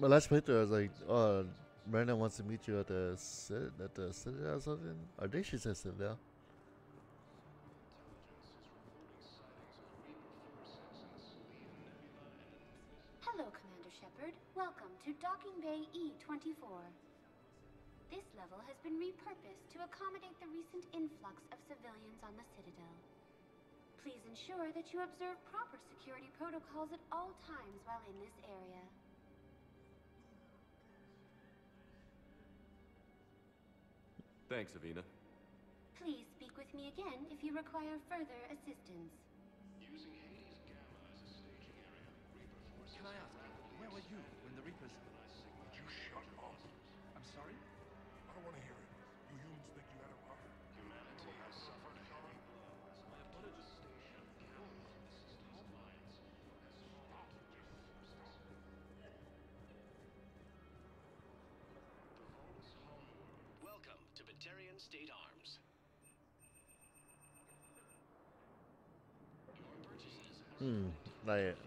My last playthrough, I was like, "Oh, Miranda wants to meet you at the Citadel or something." I think she said Citadel. Docking Bay E-24. This level has been repurposed to accommodate the recent influx of civilians on the Citadel. Please ensure that you observe proper security protocols at all times while in this area. Thanks, Avina. Please speak with me again if you require further assistance. Using Hades Gamma as a staging area, Reaper forces... Can I ask, where were you when the Reapers... You shut up. I'm sorry? I don't want to hear it. You humans think you had it rough. Humanity has suffered heavy blows. My apologies. Welcome to Batarian State Arms. Your purchases are... not yet.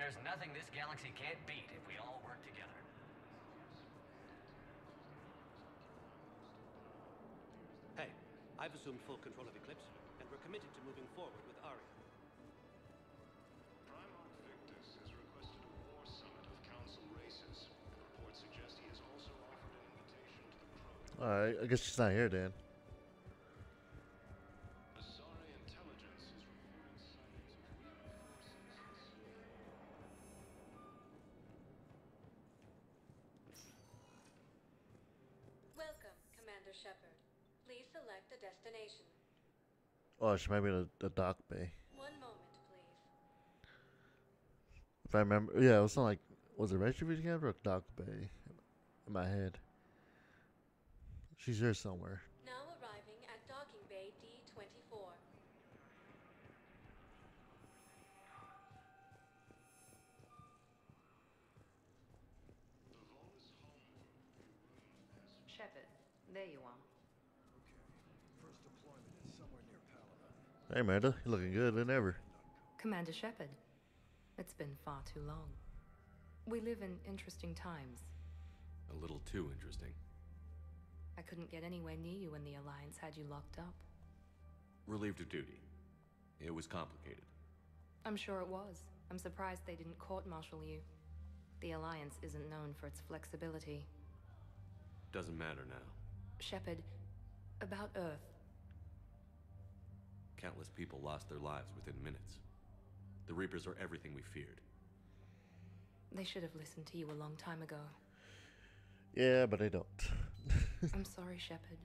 There's nothing this galaxy can't beat if we all work together. Hey, I've assumed full control of Eclipse, and we're committed to moving forward with Aria. Primarch Victus has requested a war summit of council races. The report suggests he has also offered an invitation to the Krogan. Alright, I guess she's not here, Dan. Oh, she might be in a dock bay. One moment, please. If I remember, yeah, it was something like, was it refugee camp or a dock bay? In my head. She's here somewhere. Now arriving at docking bay D-24. Shepard, there you are. Hey, Miranda, you're looking good than ever. Commander Shepard, it's been far too long. We live in interesting times. A little too interesting. I couldn't get anywhere near you when the Alliance had you locked up. Relieved of duty. It was complicated. I'm sure it was. I'm surprised they didn't court-martial you. The Alliance isn't known for its flexibility. Doesn't matter now. Shepard, about Earth. Countless people lost their lives within minutes. The Reapers are everything we feared. They should have listened to you a long time ago. Yeah, but they don't. I'm sorry, Shepard.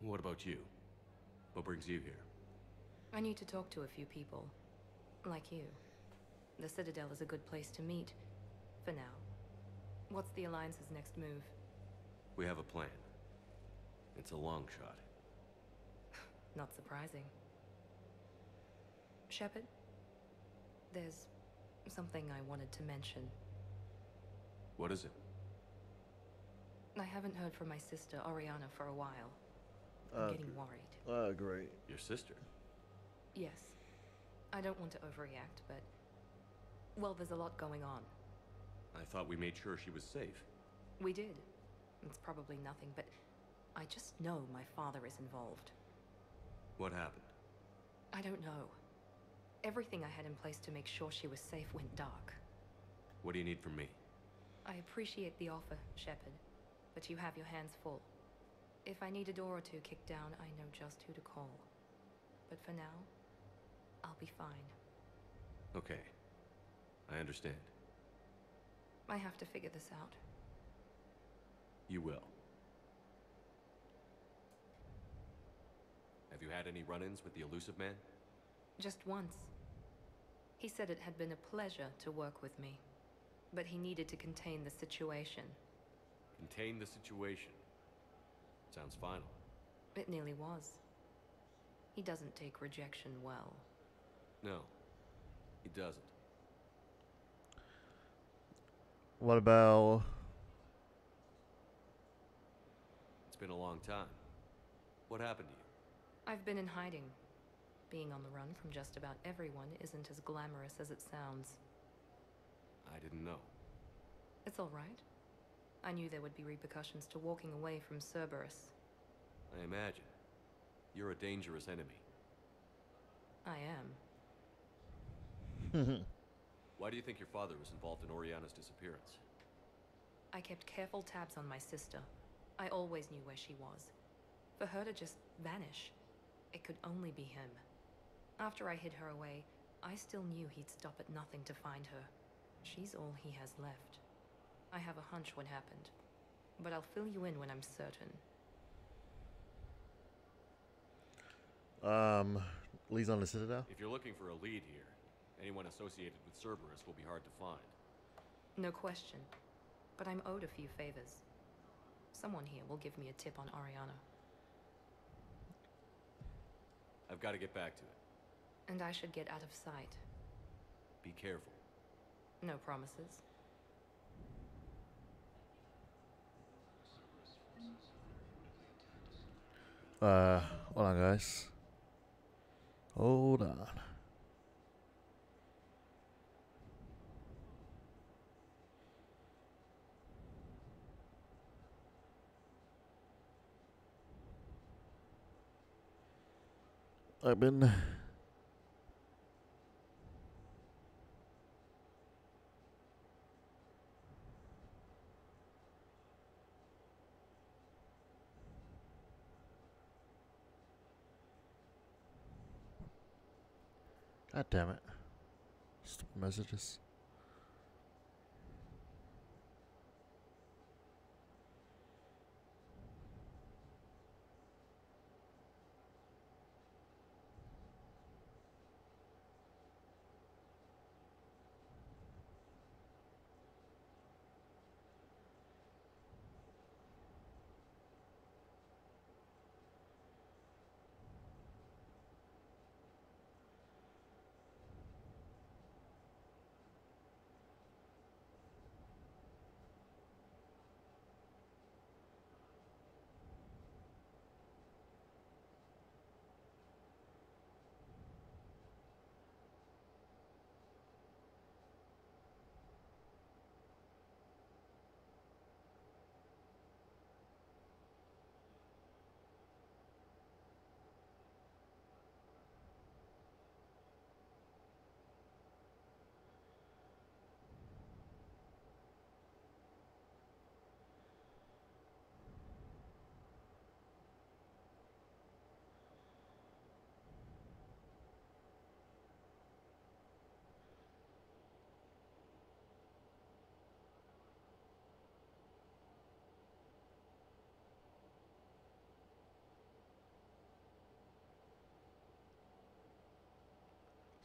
What about you? What brings you here? I need to talk to a few people. Like you. The Citadel is a good place to meet. For now. What's the Alliance's next move? We have a plan. It's a long shot. Not surprising. Shepard, there's something I wanted to mention. What is it? I haven't heard from my sister, Oriana, for a while. I'm getting worried. Great. Your sister? Yes. I don't want to overreact, but... well, there's a lot going on. I thought we made sure she was safe. We did. It's probably nothing, but I just know my father is involved. What happened? I don't know. Everything I had in place to make sure she was safe went dark. What do you need from me? I appreciate the offer, Shepard, but you have your hands full. If I need a door or two kicked down, I know just who to call. But for now, I'll be fine. Okay. I understand. I have to figure this out. You will. Have you had any run-ins with the Elusive Man? Just once. He said it had been a pleasure to work with me, but he needed to contain the situation. Contain the situation? Sounds final. It nearly was. He doesn't take rejection well. No, he doesn't. What about... it's been a long time. What happened to you? I've been in hiding. Being on the run from just about everyone isn't as glamorous as it sounds. I didn't know. It's all right. I knew there would be repercussions to walking away from Cerberus. I imagine. You're a dangerous enemy. I am. Why do you think your father was involved in Oriana's disappearance? I kept careful tabs on my sister. I always knew where she was. For her to just vanish, it could only be him. After I hid her away, I still knew he'd stop at nothing to find her. She's all he has left. I have a hunch what happened, but I'll fill you in when I'm certain. Leads on the Citadel? If you're looking for a lead here, anyone associated with Cerberus will be hard to find. No question. But I'm owed a few favors. Someone here will give me a tip on Oriana. I've got to get back to it. And I should get out of sight. Be careful. No promises. Hold on, guys. Hold on. I've been... God damn it. Stupid messages.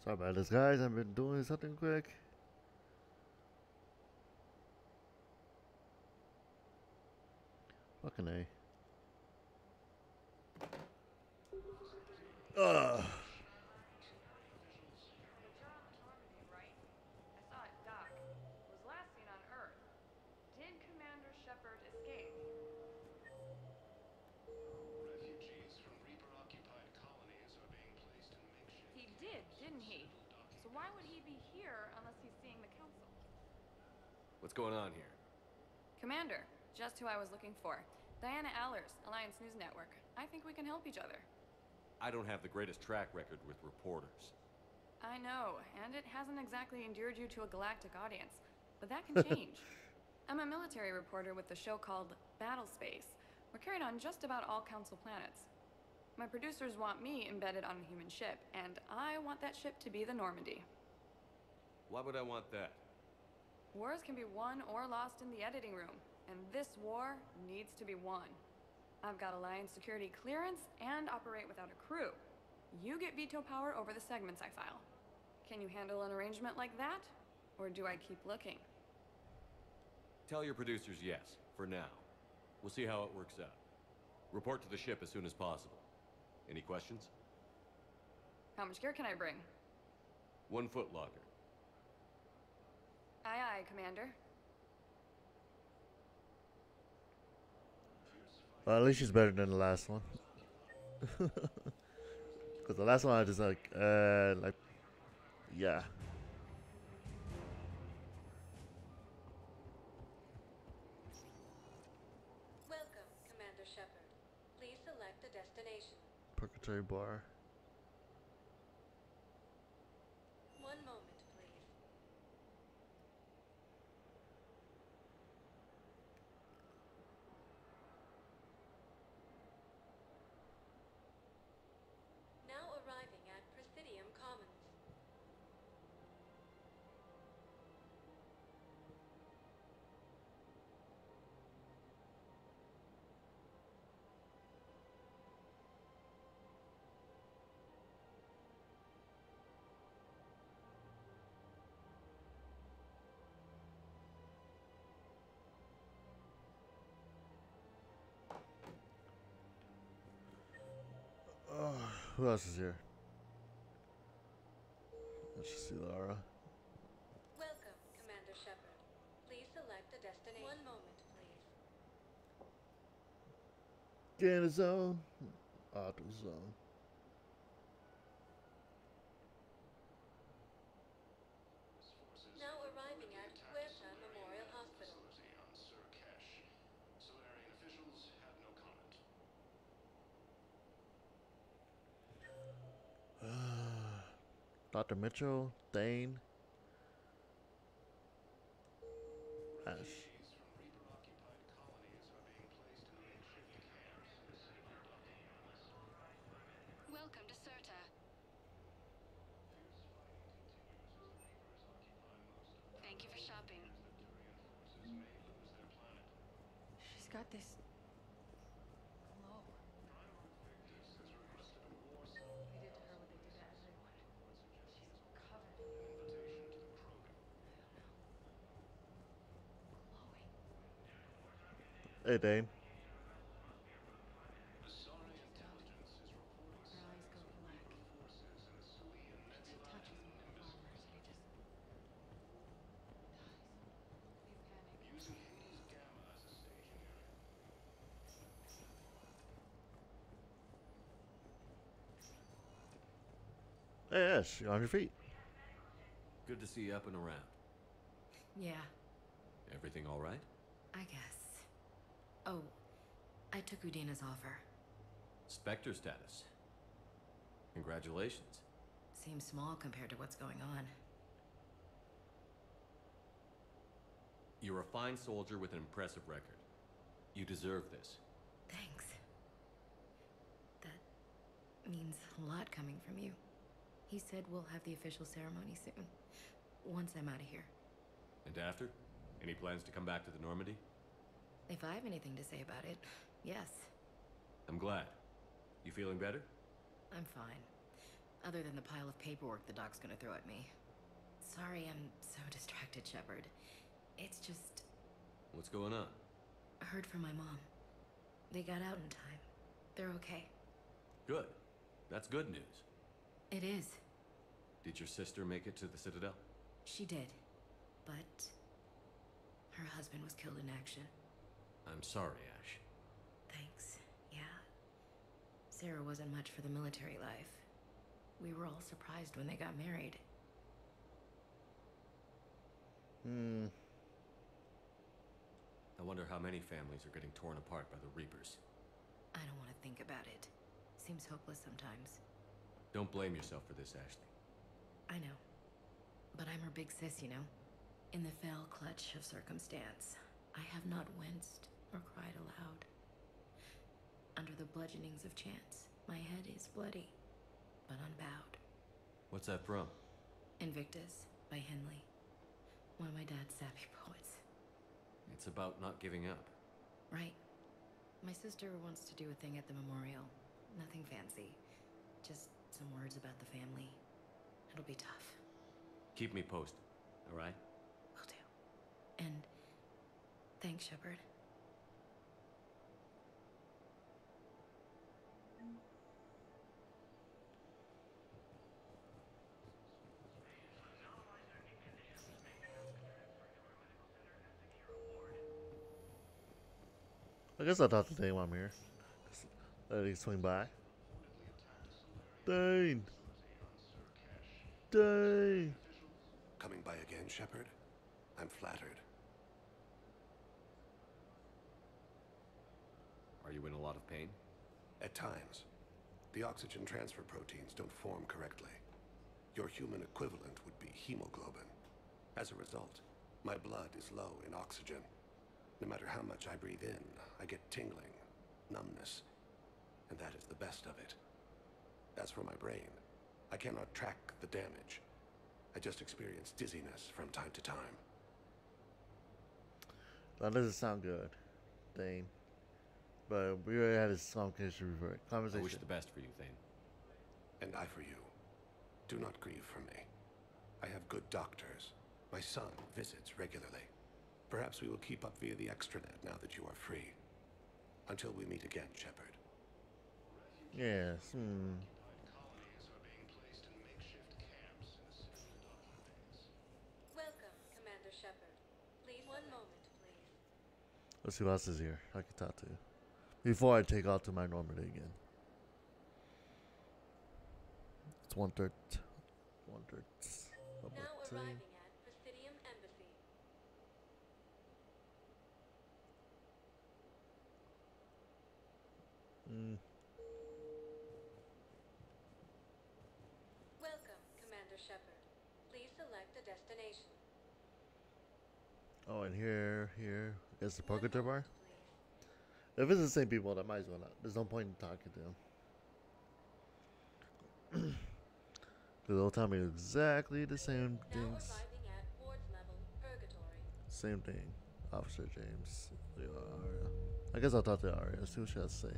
So, but this guys, I've been doing something quick. Fucking A. Ugh. What's going on here? Commander, just who I was looking for. Diana Allers, Alliance News Network. I think we can help each other. I don't have the greatest track record with reporters. I know, and it hasn't exactly endeared you to a galactic audience, but that can change. I'm a military reporter with the show called Battle Space. We're carried on just about all Council planets. My producers want me embedded on a human ship, and I want that ship to be the Normandy. Why would I want that? Wars can be won or lost in the editing room, and this war needs to be won. I've got Alliance security clearance and operate without a crew. You get veto power over the segments I file. Can you handle an arrangement like that, or do I keep looking? Tell your producers yes, for now. We'll see how it works out. Report to the ship as soon as possible. Any questions? How much gear can I bring? 1 foot locker. Aye, aye, Commander. Well, at least she's better than the last one. Because the last one I just like, yeah. Welcome, Commander Shepard. Please select a destination. Purgatory bar. 1 moment. Arriving at Presidium Commons. Who else is here? Let's just see Liara. Welcome, Commander Shepard. Please select a destination. 1 moment, please. Get a zone. Auto zone. Now arriving at Huerta Memorial Hospital. On Sur'Kesh. Salarian officials have no comment. Dr. Mitchell, Dane, Ash. Welcome to Certa. Thank you for shopping. She's got this. Hey, Dane. Hey, Ash, you're on your feet. Good to see you up and around. Yeah. Everything all right? I guess. Oh, I took Udina's offer. Spectre status. Congratulations. Seems small compared to what's going on. You're a fine soldier with an impressive record. You deserve this. Thanks. That means a lot coming from you. He said we'll have the official ceremony soon, once I'm out of here. And after? Any plans to come back to the Normandy? If I have anything to say about it, yes. I'm glad. You feeling better? I'm fine. other than the pile of paperwork the doc's gonna throw at me. Sorry I'm so distracted, Shepard. It's just... What's going on? I heard from my mom. They got out in time. They're okay. Good. That's good news. It is. Did your sister make it to the Citadel? She did. But... her husband was killed in action. I'm sorry, Ash. Thanks. Yeah. Sarah wasn't much for the military life. We were all surprised when they got married. Hmm. I wonder how many families are getting torn apart by the Reapers. I don't want to think about it. Seems hopeless sometimes. Don't blame yourself for this, Ashley. I know. But I'm her big sis, you know. In the fell clutch of circumstance, I have not winced or cried aloud. Under the bludgeonings of chance, my head is bloody, but unbowed. What's that from? Invictus by Henley. One of my dad's savvy poets. It's about not giving up. Right. My sister wants to do a thing at the memorial. Nothing fancy. Just some words about the family. It'll be tough. Keep me posted, all right? Will do. And thanks, Shepard. I guess I'll talk to Dane while I'm here. Let me swing by. Dane! Dane! Coming by again, Shepard? I'm flattered. Are you in a lot of pain? At times. The oxygen transfer proteins don't form correctly. Your human equivalent would be hemoglobin. As a result, my blood is low in oxygen. No matter how much I breathe in, I get tingling, numbness, and that is the best of it. As for my brain, I cannot track the damage. I just experience dizziness from time to time. That doesn't sound good, Thane. But we already had this conversation. I wish the best for you, Thane. And I for you. Do not grieve for me. I have good doctors. My son visits regularly. Perhaps we will keep up via the extranet now that you are free. Until we meet again, Shepard. Yes. Hmm. Welcome, Commander Shepard. Please, one moment, please. Let's see what else is here. I can talk to you. Before I take off to my Normandy again. It's 1:30. 1:30. Now arriving. Mm. Welcome, Commander Shepard. Please select a destination. Oh, and here is the Pocketer Bar. If it's the same people, that might as well not. There's no point in talking to them. They'll tell me exactly the same things. Now arriving at Ward's level, Purgatory. Same thing, Officer James. Aria. I guess I'll talk to Aria. See what she has to say.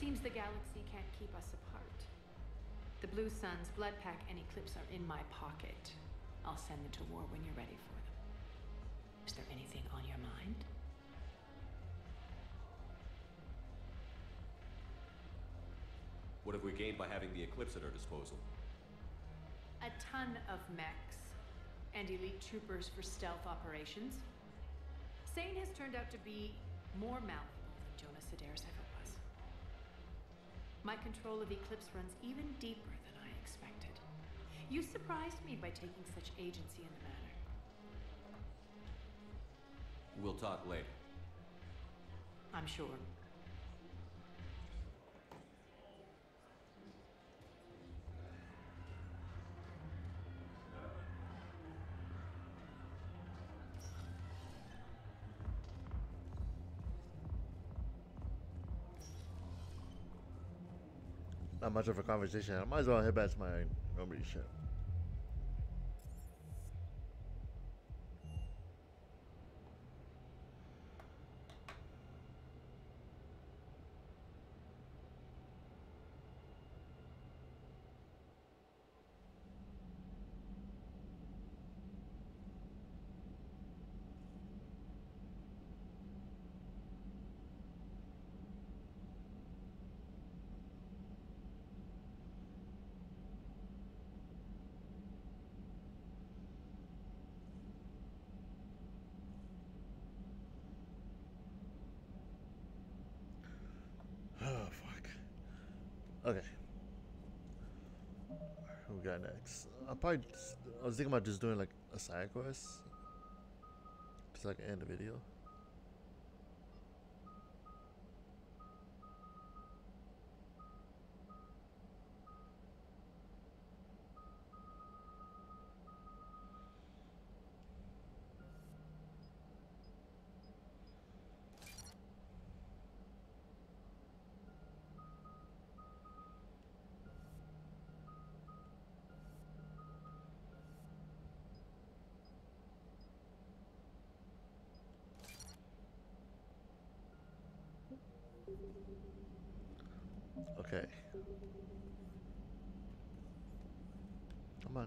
Seems the galaxy can't keep us apart. The Blue Sun's blood pack and Eclipse are in my pocket. I'll send them to war when you're ready for them. Is there anything on your mind? What have we gained by having the Eclipse at our disposal? A ton of mechs and elite troopers for stealth operations. Sane has turned out to be more malleable than Jonas Sedaris ever. My control of Eclipse runs even deeper than I expected. You surprised me by taking such agency in the matter. We'll talk later. I'm sure. not much of a conversation. I might as well head back to my Normandy ship. Okay. Who we got next? I was thinking about just doing like a side quest, just like end the video. Okay. Come on.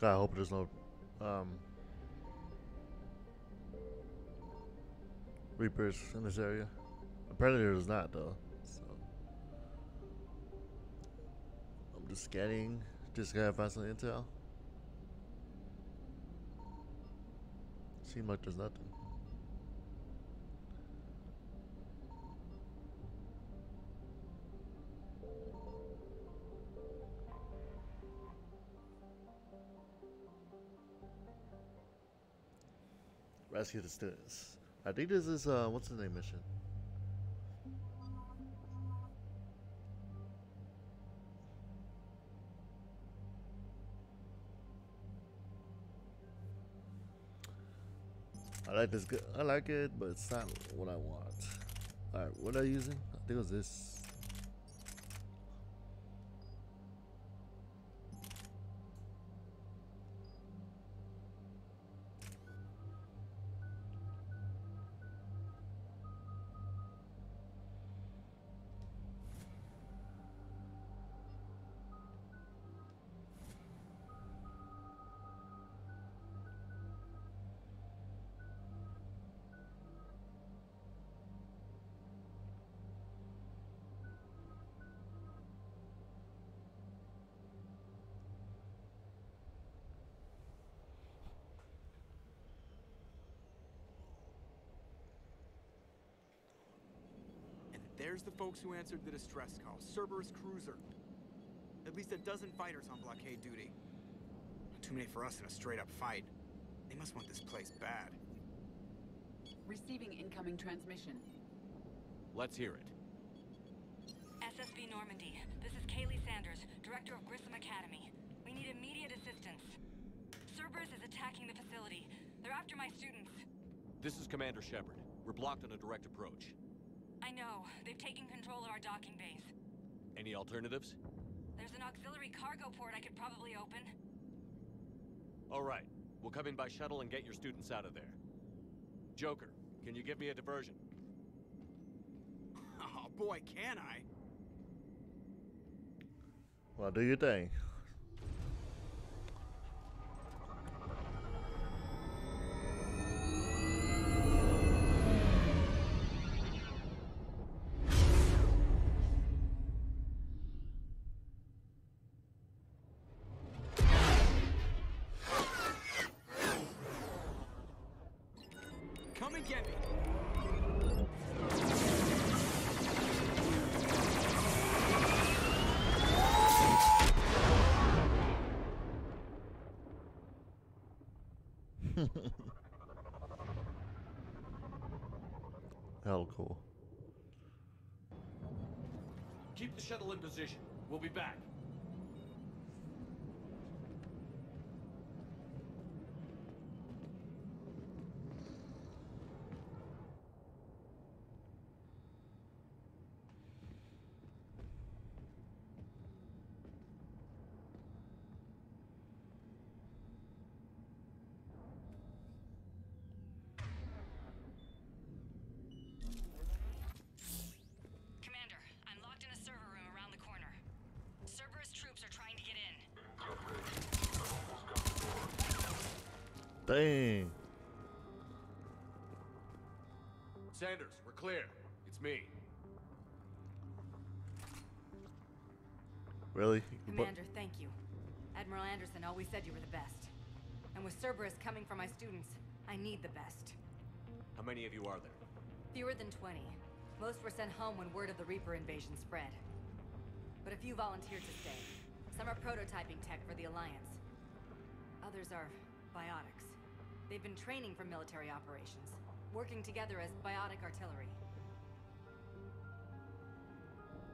God, I hope there's no Reapers in this area. Apparently there's not though, so I'm just scanning, just gotta find some intel. Seems like there's nothing. Rescue the students. I think this is what's the name mission? I like this. I like it, but it's not what I want. All right, what are I using? I think it was this. There's the folks who answered the distress call. Cerberus cruiser. At least a dozen fighters on blockade duty. Not too many for us in a straight-up fight. They must want this place bad. Receiving incoming transmission. Let's hear it. SSB Normandy. This is Kahlee Sanders, director of Grissom Academy. We need immediate assistance. Cerberus is attacking the facility. They're after my students. This is Commander Shepard. We're blocked on a direct approach. I know. They've taken control of our docking bays. Any alternatives? There's an auxiliary cargo port I could probably open. All right. We'll come in by shuttle and get your students out of there. Joker, can you give me a diversion? Oh, boy, can I? Well, do your thing. Keep the shuttle in position. We'll be back. Dang. Sanders, we're clear. It's me. Really? Commander, thank you. Admiral Anderson always said you were the best. And with Cerberus coming for my students, I need the best. How many of you are there? Fewer than 20. Most were sent home when word of the Reaper invasion spread. But a few volunteered to stay. Some are prototyping tech for the Alliance. Others are... biotics. They've been training for military operations, working together as biotic artillery.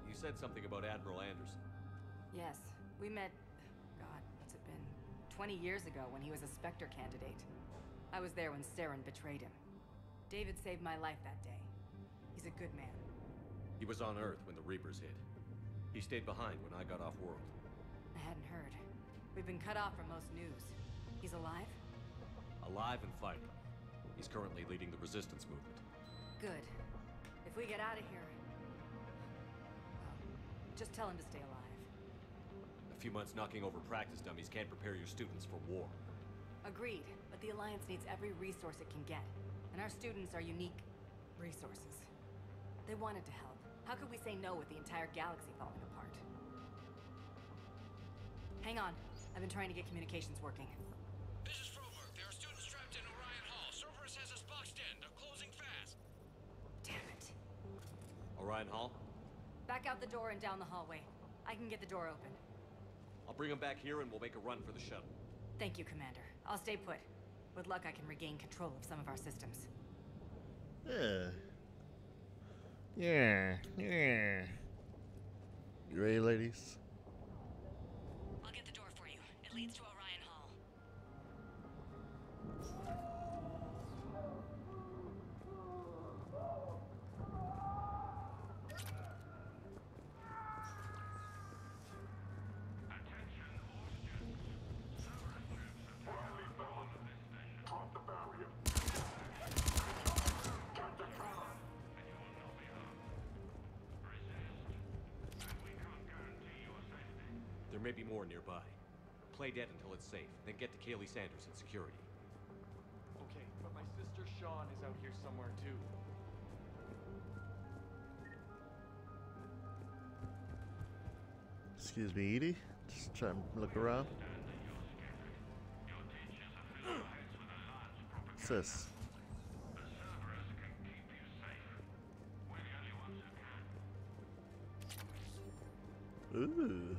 You said something about Admiral Anderson. Yes. We met... God, what's it been? 20 years ago when he was a Spectre candidate. I was there when Saren betrayed him. David saved my life that day. He's a good man. He was on Earth when the Reapers hit. He stayed behind when I got off world. I hadn't heard. We've been cut off from most news. He's alive? Alive and fighting. He's currently leading the resistance movement. Good. If we get out of here... just tell him to stay alive. A few months knocking over practice dummies can't prepare your students for war. Agreed, but the Alliance needs every resource it can get. And our students are unique resources. They wanted to help. How could we say no with the entire galaxy falling apart? Hang on. I've been trying to get communications working. This is Froberg. There are students trapped in Orion Hall. Cerberus has us boxed in. They're closing fast. Damn it. Orion Hall? Back out the door and down the hallway. I can get the door open. I'll bring them back here and we'll make a run for the shuttle. Thank you, Commander. I'll stay put. With luck, I can regain control of some of our systems. Yeah. You ready, ladies? I'll get the door for you. It leads to Orion Hall. There may be more nearby. Play dead until it's safe, then get to Kahlee Sanders in security. Okay, but my sister Sean is out here somewhere too. Excuse me, Edie. Just trying to look around. What's this? Ooh.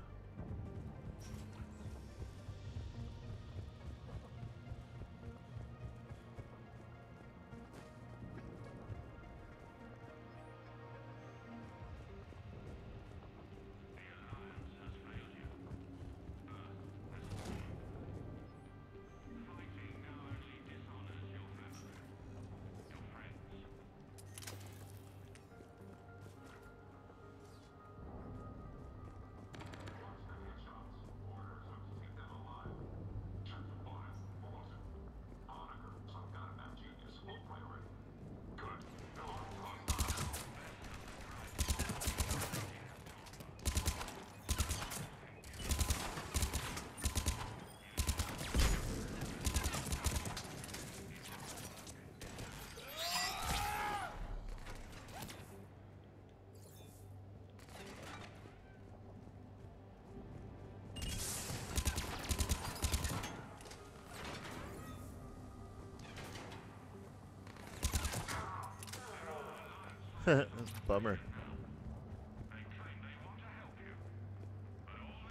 That's a bummer.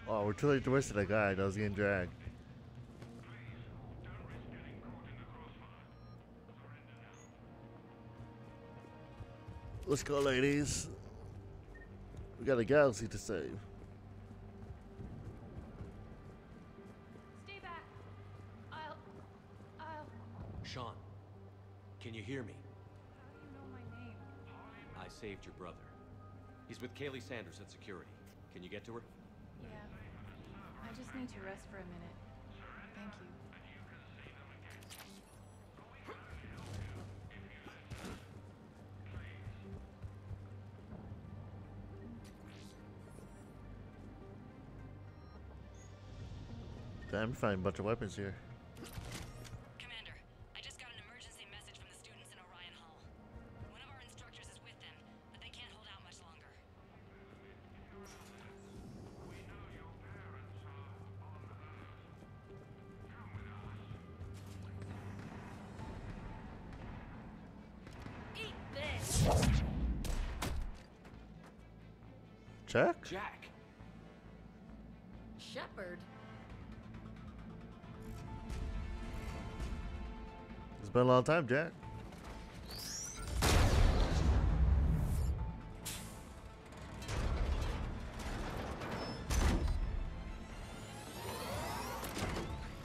Oh, we're too late to waste that guy. I was getting dragged. Let's go, ladies. We got a galaxy to save. Stay back. I'll... Sean, can you hear me? How do you know my name? I saved your brother. He's with Kahlee Sanders at security. Can you get to her? Yeah. I just need to rest for a minute. Thank you. I'm finding a bunch of weapons here. Commander, I just got an emergency message from the students in Orion Hall. One of our instructors is with them, but they can't hold out much longer. We know your parents are on the move. Come with us. Eat this. Jack? Jack. Shepard. It's been a long time, Jack.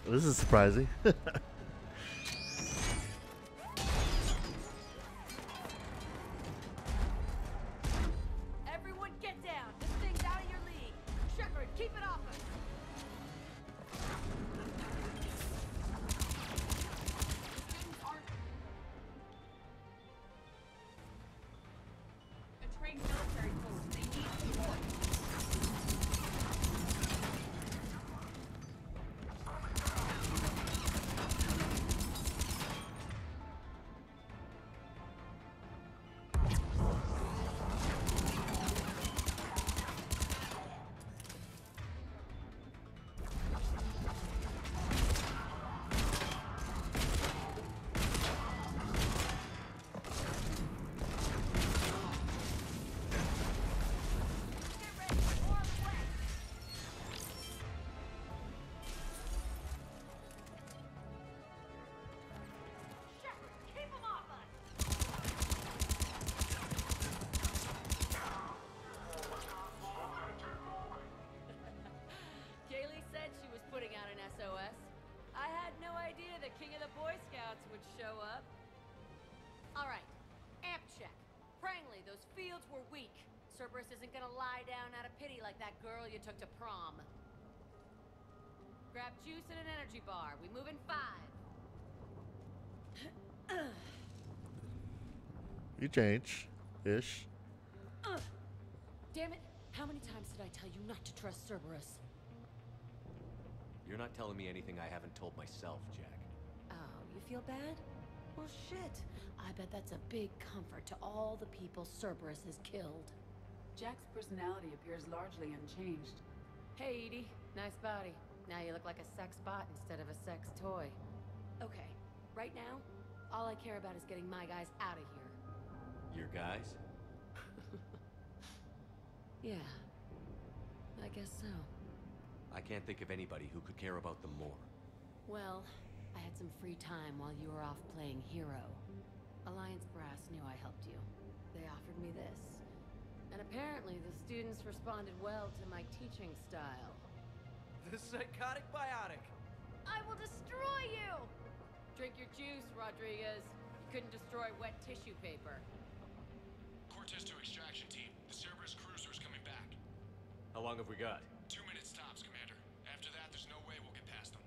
This is surprising. Everyone get down. This thing's out of your league. Shepard, keep it off us. Cerberus isn't gonna lie down out of pity like that girl you took to prom. Grab juice and an energy bar. We move in 5. You change-ish. Damn it! How many times did I tell you not to trust Cerberus? You're not telling me anything I haven't told myself, Jack. Oh, you feel bad? Well, shit. I bet that's a big comfort to all the people Cerberus has killed. Jack's personality appears largely unchanged. Hey, Edie. Nice body. Now you look like a sex bot instead of a sex toy. Okay. Right now, all I care about is getting my guys out of here. Your guys? Yeah. I guess so. I can't think of anybody who could care about them more. Well, I had some free time while you were off playing hero. Alliance brass knew I helped you. They offered me this. And apparently the students responded well to my teaching style. This psychotic biotic! I will destroy you! Drink your juice, Rodriguez. You couldn't destroy wet tissue paper. Cortez to extraction team. The Cerberus cruiser's coming back. How long have we got? 2 minutes tops, Commander. After that, there's no way we'll get past them.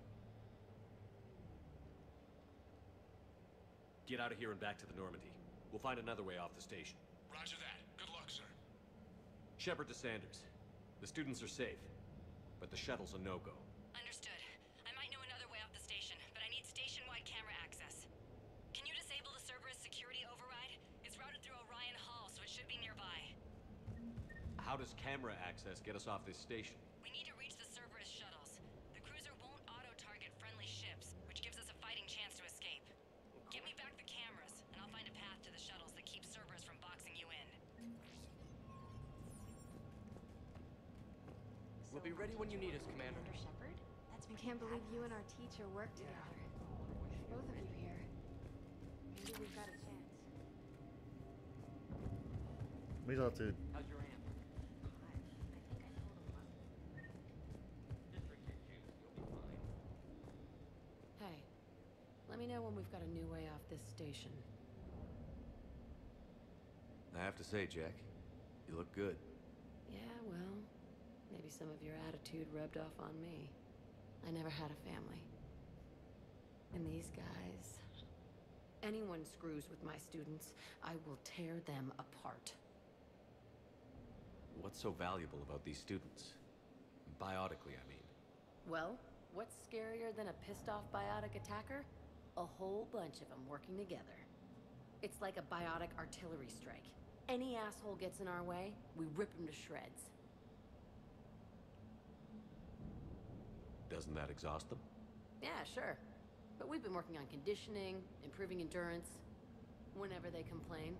Get out of here and back to the Normandy. We'll find another way off the station. Roger that. Good luck, sir. Shepard to Sanders. The students are safe, but the shuttle's a no-go. Understood. I might know another way off the station, but I need station-wide camera access. Can you disable the Cerberus security override? It's routed through Orion Hall, so it should be nearby. How does camera access get us off this station? We need to reach the Cerberus shuttles. The cruiser won't auto-target friendly ships, which gives us a fighting chance to escape. Give me back the cameras, and I'll find a path to the shuttles that keeps Cerberus from boxing you in. We'll be ready when you need us, Commander. Commander Shepard? I can't believe you and our teacher work together. Yeah. Both of you here. Maybe we've got a chance. We don't, dude. How's your aunt? Hey, let me know when we've got a new way off this station. I have to say, Jack, you look good. Yeah, well, maybe some of your attitude rubbed off on me. I never had a family. And these guys... Anyone screws with my students, I will tear them apart. What's so valuable about these students? Biotically, I mean. Well, what's scarier than a pissed-off biotic attacker? A whole bunch of them working together. It's like a biotic artillery strike. Any asshole gets in our way, we rip them to shreds. Doesn't that exhaust them? Yeah, sure. But we've been working on conditioning, improving endurance. Whenever they complain,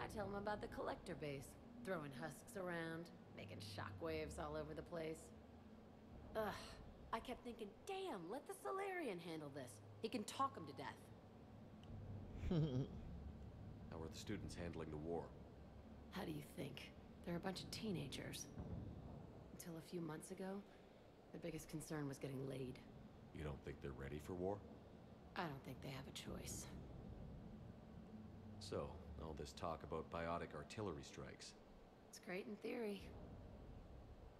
I tell them about the collector base. Throwing husks around, making shockwaves all over the place. Ugh, I kept thinking, damn, let the Salarian handle this. He can talk them to death. How are the students handling the war? How do you think? They're a bunch of teenagers. Until a few months ago, the biggest concern was getting laid. You don't think they're ready for war? I don't think they have a choice. So, all this talk about biotic artillery strikes. It's great in theory.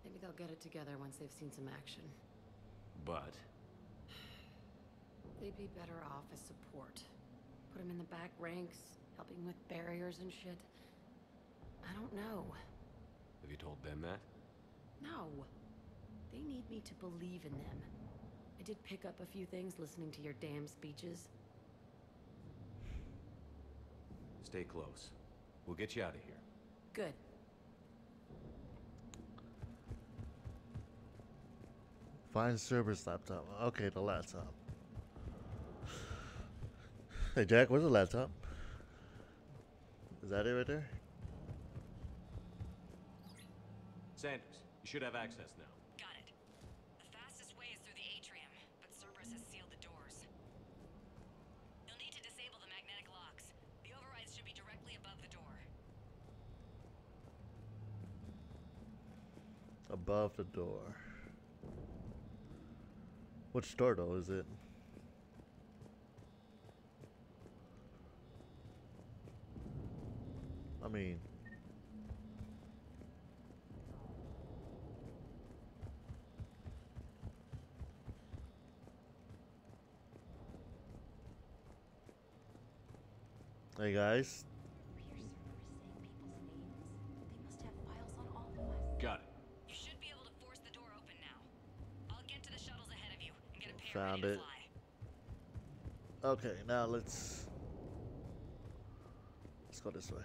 Maybe they'll get it together once they've seen some action. But? They'd be better off as support. Put them in the back ranks, helping with barriers and shit. I don't know. Have you told them that? No. They need me to believe in them. I did pick up a few things listening to your damn speeches. Stay close. We'll get you out of here. Good. Find Cerberus laptop. Okay, the laptop. Hey, Jack, where's the laptop? Is that it right there? Sanders, you should have access now. Above the door. Which door though is it? I mean, hey guys. Found it. Okay, now let's go this way.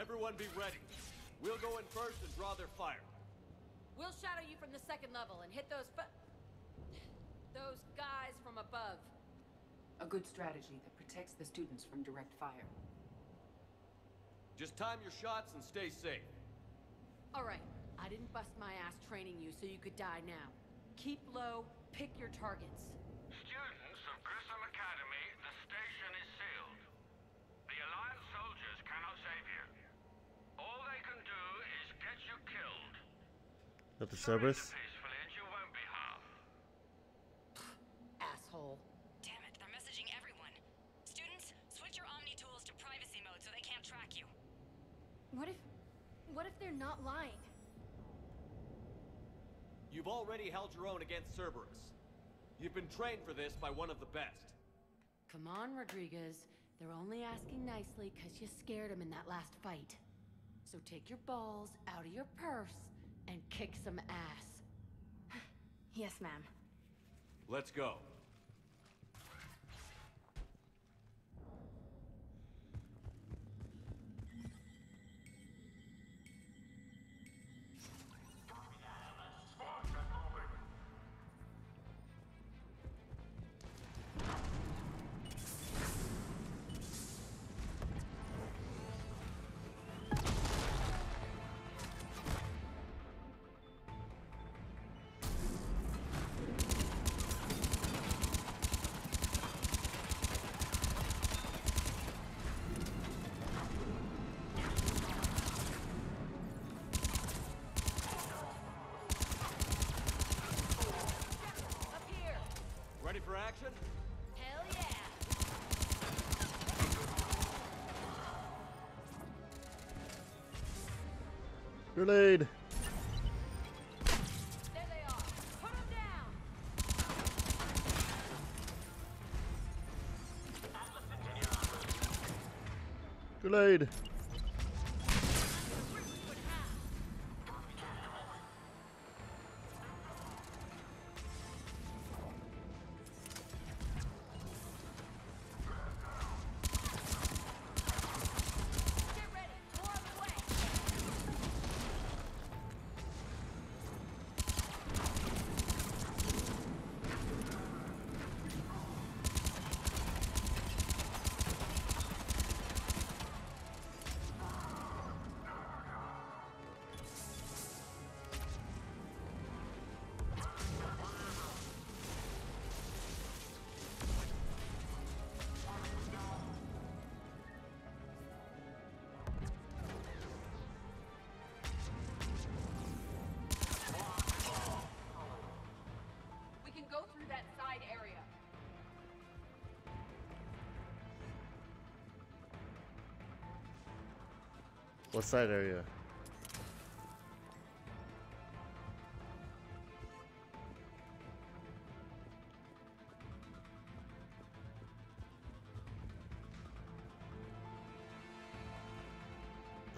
Everyone be ready. We'll go in first and draw their fire. We'll shadow you from the second level and hit those guys from above. A good strategy that protects the students from direct fire. Just time your shots and stay safe. All right, I didn't bust my ass training you so you could die now. Keep low, pick your targets. Students of Grissom Academy, the station is sealed. The Alliance soldiers cannot save you. All they can do is get you killed. At the Cerberus? Peacefully and you won't be harmed. Asshole. What if they're not lying? You've already held your own against Cerberus. You've been trained for this by one of the best. Come on, Rodriguez. They're only asking nicely because you scared them in that last fight. So take your balls out of your purse and kick some ass. Yes, ma'am. Let's go. Grenade! There they are. Put them down. Grenade! What side area?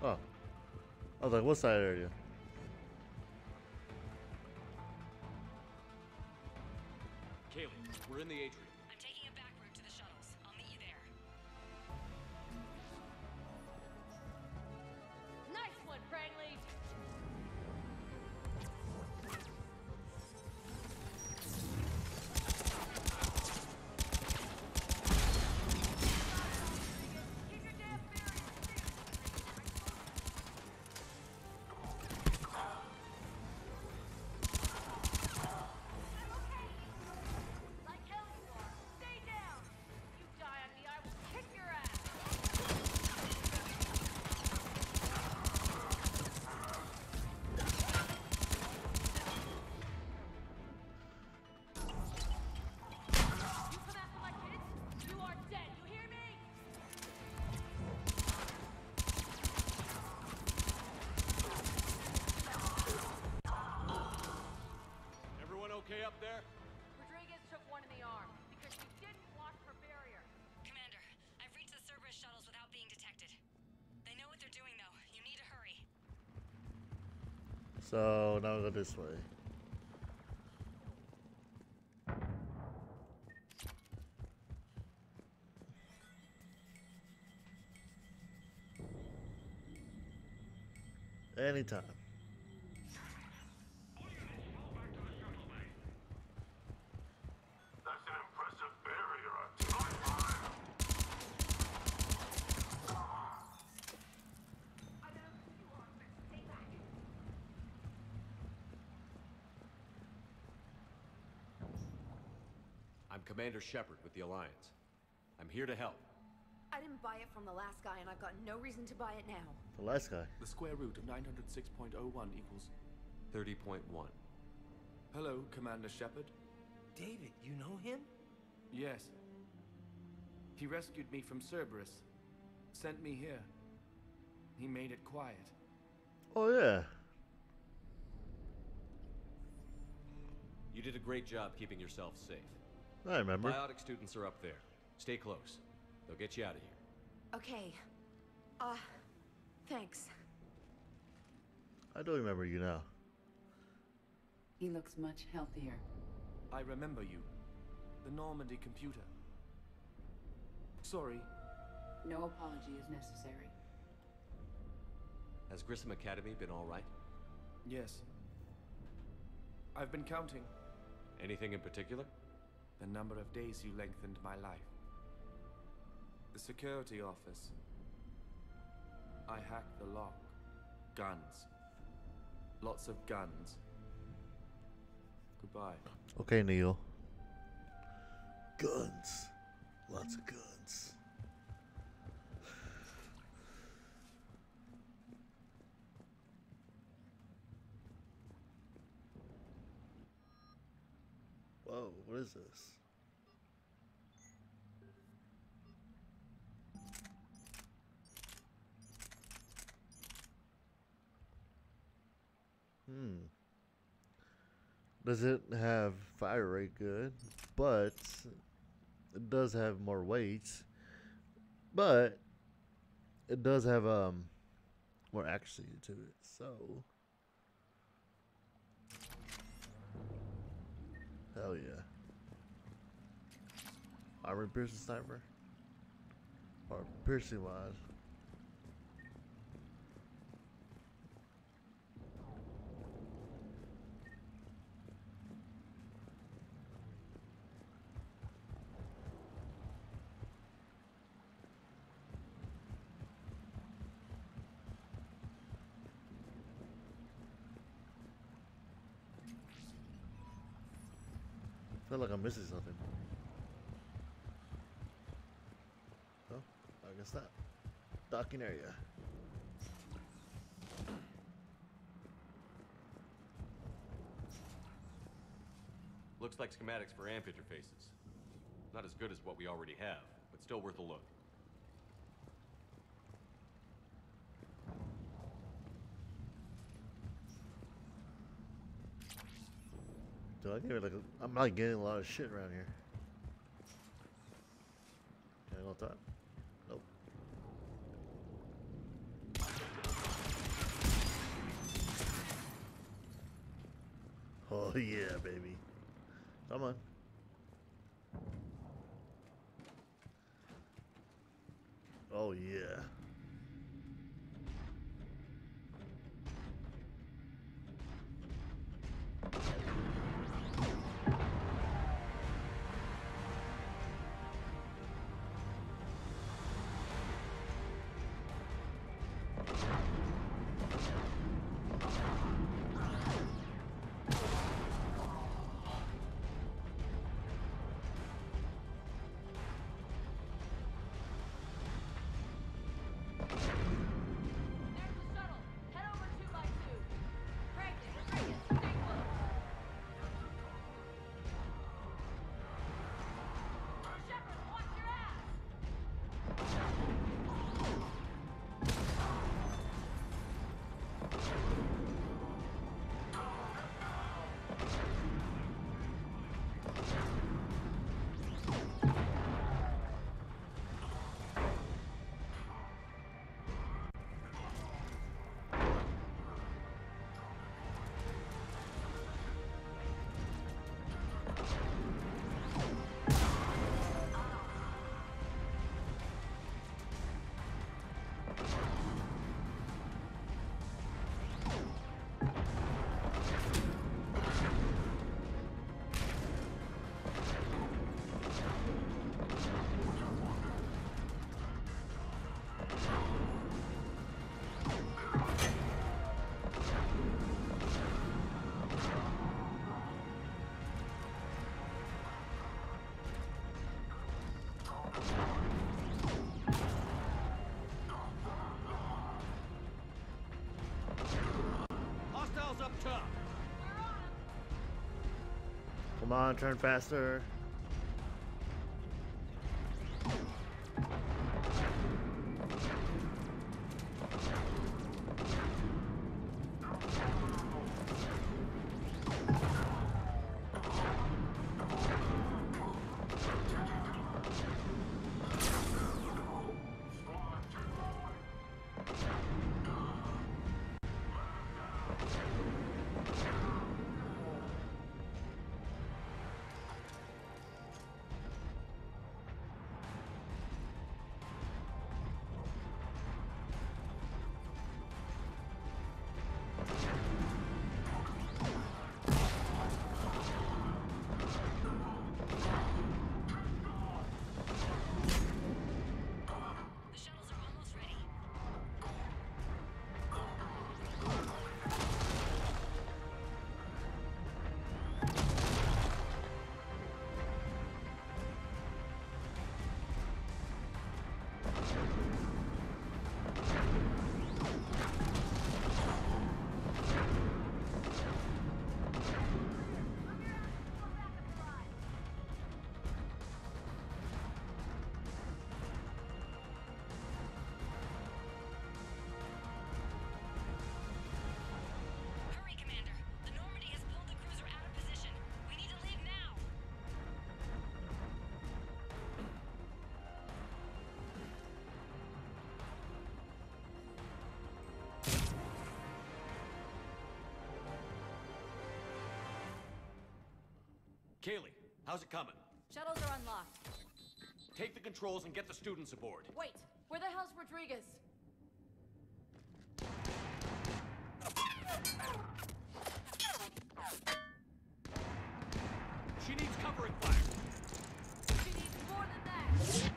Oh. I was like, what side area? Kahlee, we're in the atrium. I'm taking a back route to the shuttles. I'll meet you there. Friendly. Okay up there? Rodriguez took one in the arm because she didn't watch her barrier. Commander, I've reached the Cerberus shuttles without being detected. They know what they're doing though. You need to hurry. So now we go this way. Anytime. Commander Shepard with the Alliance. I'm here to help. I didn't buy it from the last guy, and I've got no reason to buy it now. The last guy? The square root of 906.01 equals... 30.1. Hello, Commander Shepard. David, you know him? Yes. He rescued me from Cerberus. Sent me here. He made it quiet. Oh, yeah. You did a great job keeping yourself safe. I remember. Biotic students are up there. Stay close. They'll get you out of here. Okay. Thanks. I don't remember you now. He looks much healthier. I remember you. The Normandy computer. Sorry. No apology is necessary. Has Grissom Academy been all right? Yes. I've been counting. Anything in particular? The number of days you lengthened my life. The security office. I hacked the lock. Guns. Lots of guns. Goodbye. Okay, Neil. Guns. Lots of guns. Whoa, what is this? doesn't have fire rate good, but it does have more weight, but it does have more accuracy to it, so hell yeah. Armor piercing sniper or piercing wise. I feel like I'm missing something. Oh, I guess not. Docking area. Looks like schematics for amp interfaces. Not as good as what we already have, but still worth a look. I'm not getting a lot of shit around here. Can I go top? Nope. Oh yeah, baby. Come on. Oh yeah. Come on, turn faster. Kahlee, how's it coming? Shuttles are unlocked. Take the controls and get the students aboard. Wait, where the hell's Rodriguez? She needs covering fire. She needs more than that.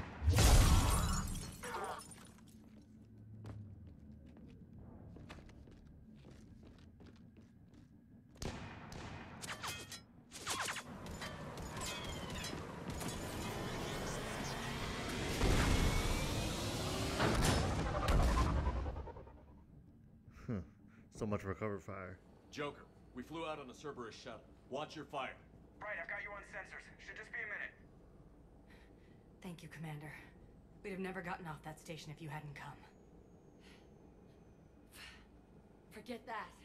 So much for cover fire. Joker, we flew out on a Cerberus shuttle. Watch your fire. Right, I've got you on sensors. Should just be a minute. Thank you, Commander. We'd have never gotten off that station if you hadn't come. Forget that.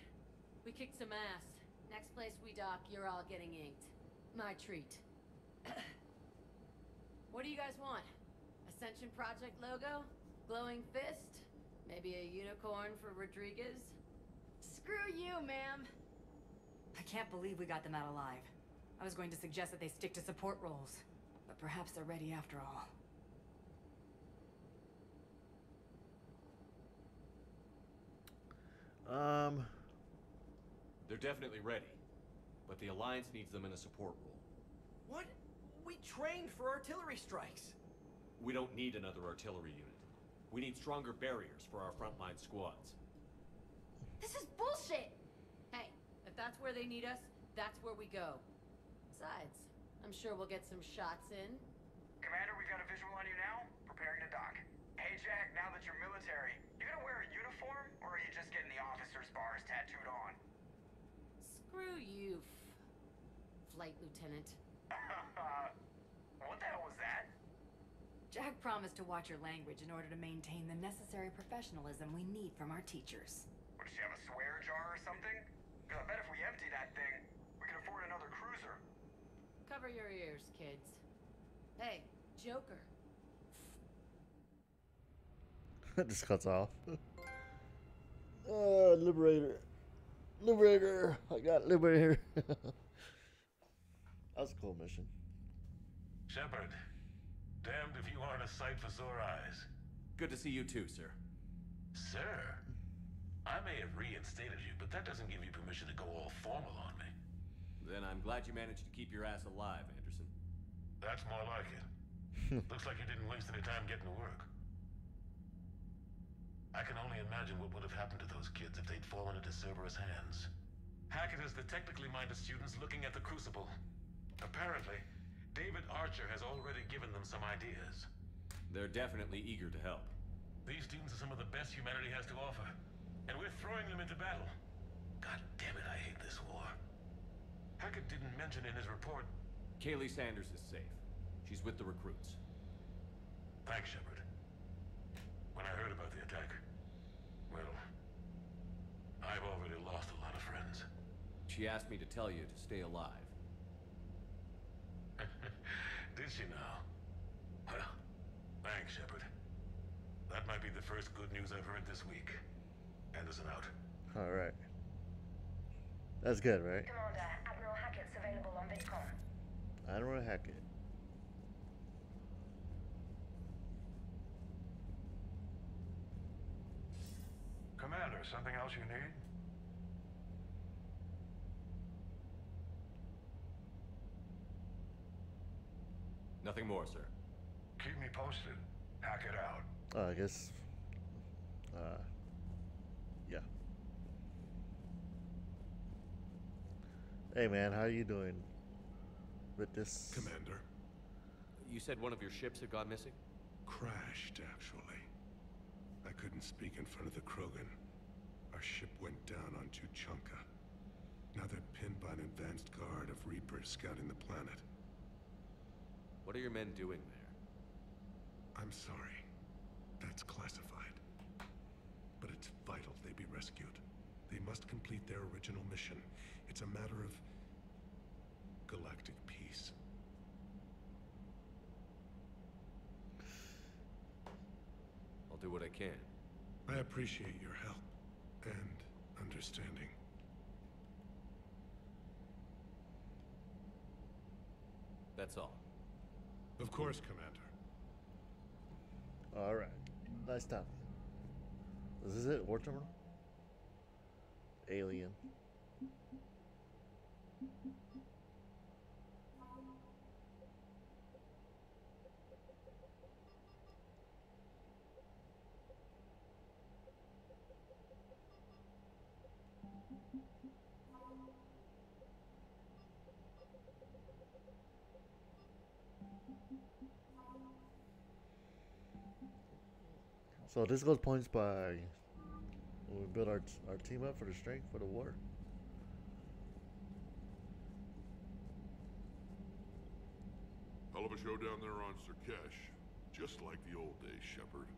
We kicked some ass. Next place we dock, you're all getting inked. My treat. What do you guys want? Ascension Project logo? Glowing fist? Maybe a unicorn for Rodriguez? Screw you, ma'am. I can't believe we got them out alive. I was going to suggest that they stick to support roles, but perhaps they're ready after all. They're definitely ready, but the Alliance needs them in a support role. What? We trained for artillery strikes. We don't need another artillery unit. We need stronger barriers for our frontline squads. This is bullshit! Hey, if that's where they need us, that's where we go. Besides, I'm sure we'll get some shots in. Commander, we've got a visual on you now. Preparing to dock. Hey, Jack, now that you're military, you gonna wear a uniform, or are you just getting the officer's bars tattooed on? Screw you, Flight Lieutenant. What the hell was that? Jack promised to watch your language in order to maintain the necessary professionalism we need from our teachers. Does she have a swear jar or something? Because I bet if we empty that thing, we can afford another cruiser. Cover your ears, kids. Hey, Joker. That just cuts off. Liberator. Liberator. I got Liberator. That was a cool mission. Shepard, damned if you aren't a sight for sore eyes. Good to see you too, sir. Sir? I may have reinstated you, but that doesn't give you permission to go all formal on me. Then I'm glad you managed to keep your ass alive, Anderson. That's more like it. Looks like you didn't waste any time getting to work. I can only imagine what would have happened to those kids if they'd fallen into Cerberus' hands. Hackett is the technically minded students looking at the Crucible. Apparently, David Archer has already given them some ideas. They're definitely eager to help. These students are some of the best humanity has to offer. And we're throwing them into battle. God damn it, I hate this war. Hackett didn't mention in his report... Kahlee Sanders is safe. She's with the recruits. Thanks, Shepard. When I heard about the attack... well... I've already lost a lot of friends. She asked me to tell you to stay alive. Did she now? Well, thanks, Shepard. That might be the first good news I've heard this week. Anderson out. All right. That's good, right? Commander, Admiral Hackett's available on VidCon. Admiral Hackett. Commander, something else you need? Nothing more, sir. Keep me posted. Hackett out. I guess. Yeah. Hey man, how are you doing with this? Commander. You said one of your ships had gone missing? Crashed, actually. I couldn't speak in front of the Krogan. Our ship went down on Tuchanka. Now they're pinned by an advanced guard of Reapers scouting the planet. What are your men doing there? I'm sorry. That's classified. But it's vital they be rescued. They must complete their original mission. It's a matter of galactic peace. I'll do what I can. I appreciate your help and understanding. That's all. Of course, Commander. All right. Nice time. Is this it? War terminal? Alien. So this goes points by when we build our team up for the strength for the war. Hell of a show down there on Sur'Kesh, just like the old days, Shepard.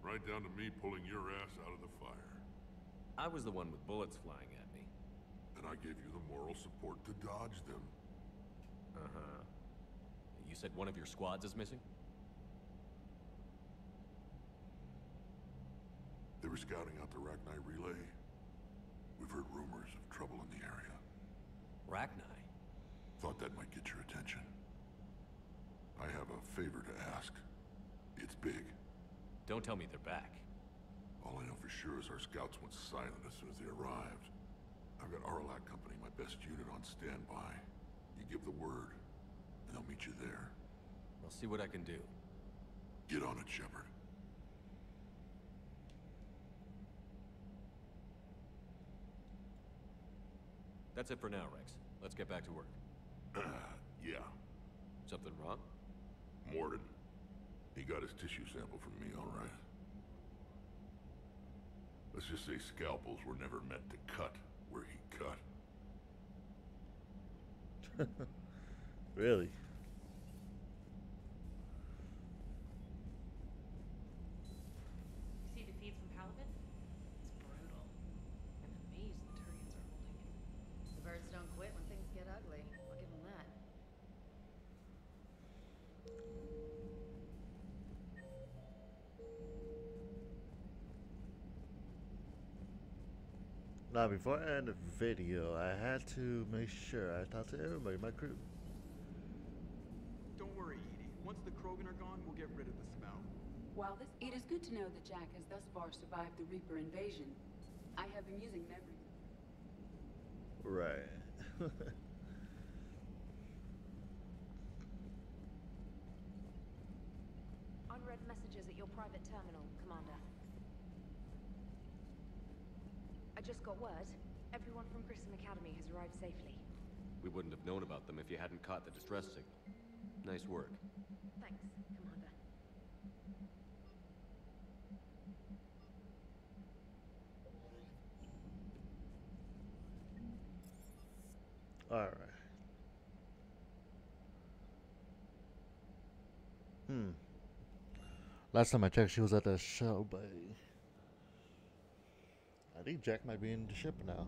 Right down to me pulling your ass out of the fire. I was the one with bullets flying at me. And I gave you the moral support to dodge them. Uh-huh. You said one of your squads is missing? They were scouting out the Rachni relay. We've heard rumors of trouble in the area. Rachni? Thought that might get your attention. I have a favor to ask. It's big. Don't tell me they're back. All I know for sure is our scouts went silent as soon as they arrived. I've got Arlac Company, my best unit, on standby. You give the word, and they'll meet you there. I'll see what I can do. Get on it, Shepard. That's it for now, Wrex. Let's get back to work. Yeah. Something wrong? Mordin. He got his tissue sample from me, all right. Let's just say scalpels were never meant to cut where he cut. Really? See the feed from Palavin? It's brutal. I'm amazed the Turians are holding it. The birds don't quit when things get ugly. I'll give them that. Now before I end the video, I had to make sure I talked to everybody, my crew. Don't worry, Edie. Once the Krogan are gone, we'll get rid of the smell. While this, it is good to know that Jack has thus far survived the Reaper invasion. I have amusing memories. Right. Unread messages at your private terminal, Commander. I just got word. Everyone from Grissom Academy has arrived safely. We wouldn't have known about them if you hadn't caught the distress signal. Nice work. Thanks, Commander. All right. Last time I checked, she was at the show, but I think Jack might be in the ship now.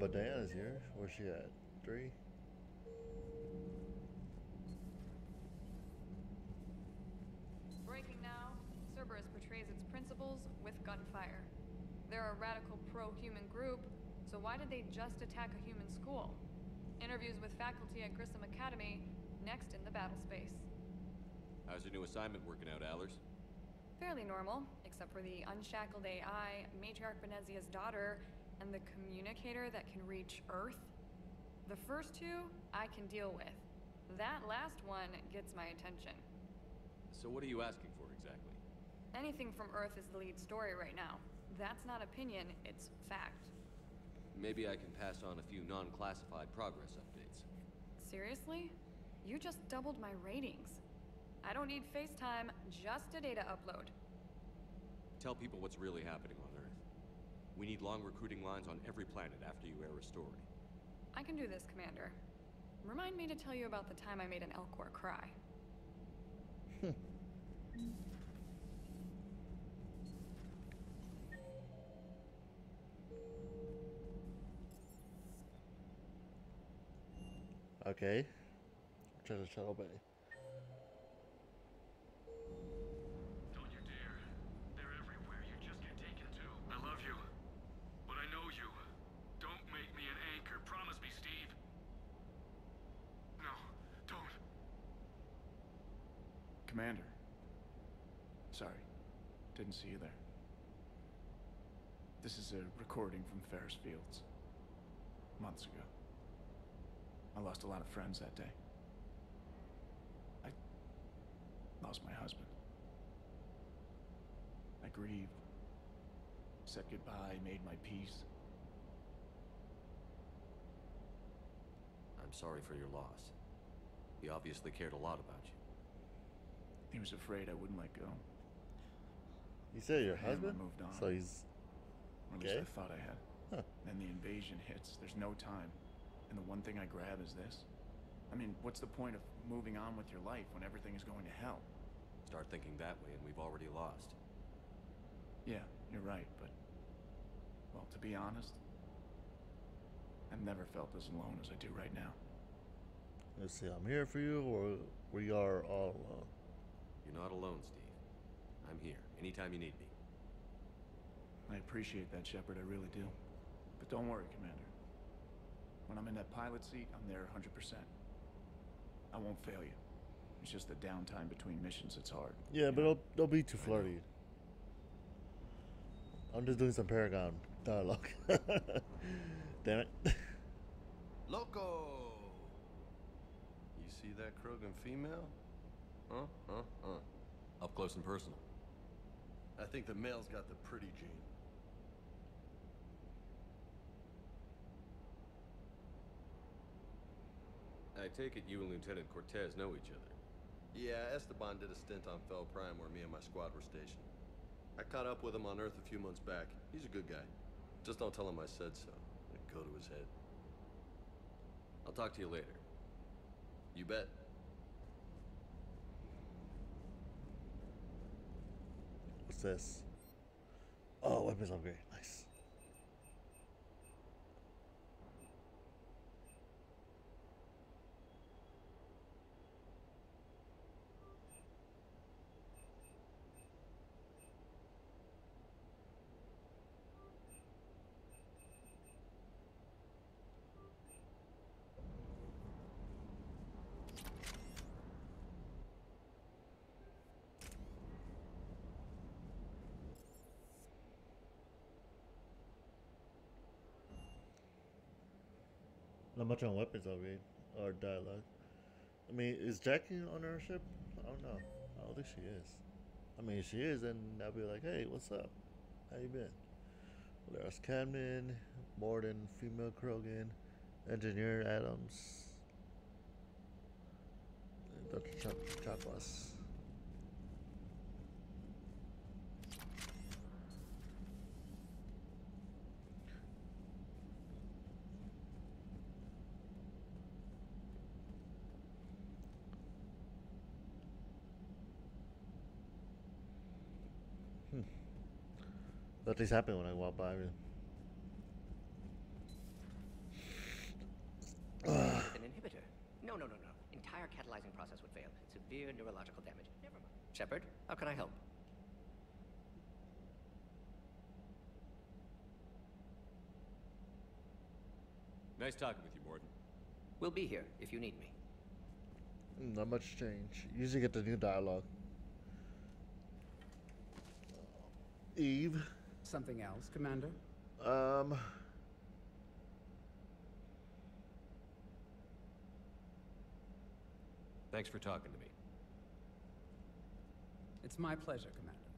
But Diana's here. Where's she at? 3? Breaking now. Cerberus betrays its principles with gunfire. They're a radical pro-human group, so why did they just attack a human school? Interviews with faculty at Grissom Academy, next in the battle space. How's your new assignment working out, Allers? Fairly normal, except for the unshackled AI, Matriarch Benezia's daughter, and the communicator that can reach Earth. The first two, I can deal with. That last one gets my attention. So what are you asking for, exactly? Anything from Earth is the lead story right now. That's not opinion, it's fact. Maybe I can pass on a few non-classified progress updates. Seriously? You just doubled my ratings. I don't need FaceTime, just a data upload. Tell people what's really happening on Earth. We need long recruiting lines on every planet after you air a story. I can do this, Commander. Remind me to tell you about the time I made an Elcor cry. Okay. Try to shuttle bay. Don't you dare. They're everywhere. You just get taken to. I love you. But I know you. Don't make me an anchor. Promise me Commander. Sorry, didn't see you there. This is a recording from Ferris Fields. Months ago. I lost a lot of friends that day. I lost my husband. I grieved. Said goodbye, made my peace. I'm sorry for your loss. He obviously cared a lot about you. He was afraid I wouldn't let go. You said your husband? Moved on. So he's gay? At least I thought I had. Huh. Then the invasion hits. There's no time. And the one thing I grab is this. I mean, what's the point of moving on with your life when everything is going to hell? Start thinking that way and we've already lost. Yeah, you're right, but... Well, to be honest, I've never felt as alone as I do right now. Let's see, I'm here for you, or we are all alone. You're not alone, Steve. I'm here, anytime you need me. I appreciate that, Shepard, I really do. But don't worry, Commander. When I'm in that pilot seat, I'm there 100%. I won't fail you. It's just the downtime between missions that's hard. Yeah, but don't be too flirty. I'm just doing some Paragon dialogue. Damn it. Loco! You see that Krogan female? Up close and personal. I think the male's got the pretty gene. I take it you and Lieutenant Cortez know each other. Yeah, Esteban did a stint on Fel Prime where me and my squad were stationed. I caught up with him on Earth a few months back. He's a good guy. Just don't tell him I said so. It'd go to his head. I'll talk to you later. You bet. What's this? Oh, weapons upgrade. Nice. Not much on weapons, I'll read, or dialogue. I mean, is Jack on her ship? I don't know. I don't think she is. I mean, if she is, then I'll be like, hey, what's up? How you been? Well, there's Camden, Mordin, female Krogan, Engineer Adams, and Dr. Chapas. Let this happen when I walk by. An inhibitor? No. Entire catalyzing process would fail. Severe neurological damage. Never mind. Shepard, how can I help? Nice talking with you, Mordin. We'll be here if you need me. Not much change. Usually get the new dialogue. Eve. Something else, Commander? Thanks for talking to me. It's my pleasure, Commander.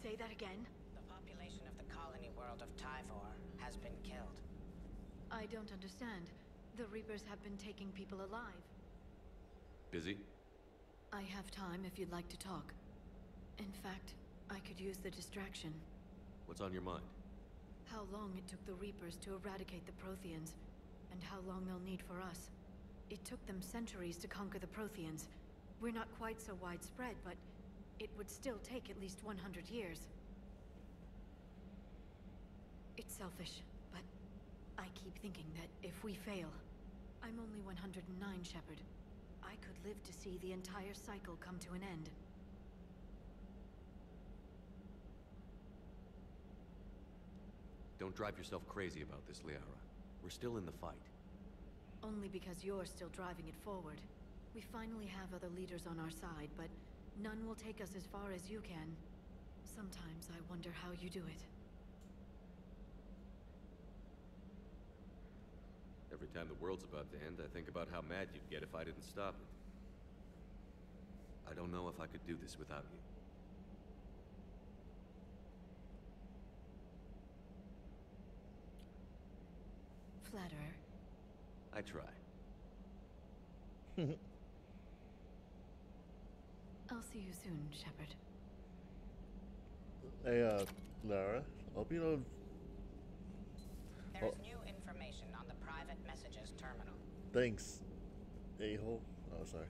Say that again? The population of the colony world of Tyvor has been killed. I don't understand. The Reapers have been taking people alive. Busy? I have time if you'd like to talk. In fact, I could use the distraction. What's on your mind? How long it took the Reapers to eradicate the Protheans, and how long they'll need for us. It took them centuries to conquer the Protheans. We're not quite so widespread, but it would still take at least 100 years. It's selfish. I keep thinking that if we fail, I'm only 109, Shepard. I could live to see the entire cycle come to an end. Don't drive yourself crazy about this, Liara. We're still in the fight. Only because you're still driving it forward. We finally have other leaders on our side, but none will take us as far as you can. Sometimes I wonder how you do it. Every time the world's about to end, I think about how mad you'd get if I didn't stop it. I don't know if I could do this without you. Flatterer. I try. I'll see you soon, Shepard. Hey, Lara. Hope you don't... There's new information on the private messages terminal. Thanks, a-hole. Oh, sorry.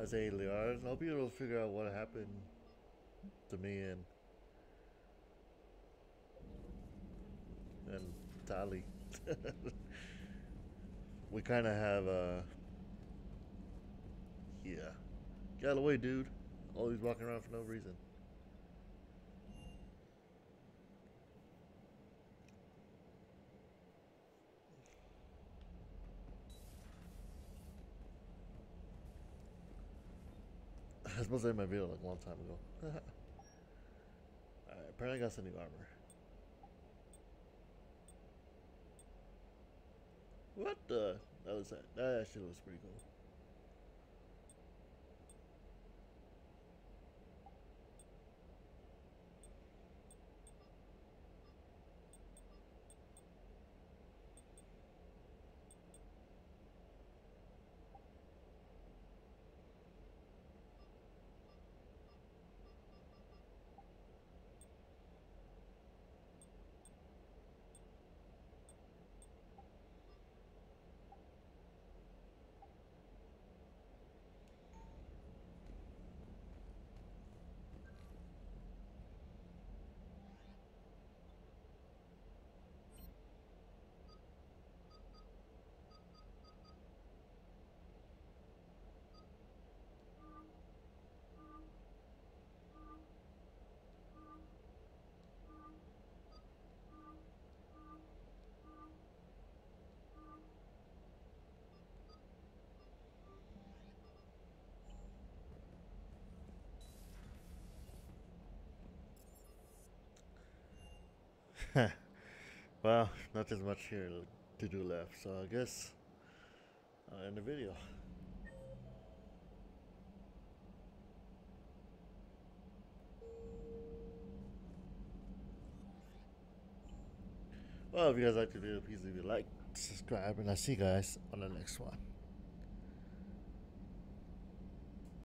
I say, Lara, hope you don't figure out what happened to me and Tali. We kind of have yeah, get out of the way, dude. Always walking around for no reason. I was supposed to end my video like a long time ago. Alright, apparently I got some new armor. What the? That was that. That actually looks pretty cool. Well, not as much here to do left, so I guess I'll end the video. Well, if you guys liked the video, please leave a like, subscribe, and I'll see you guys on the next one.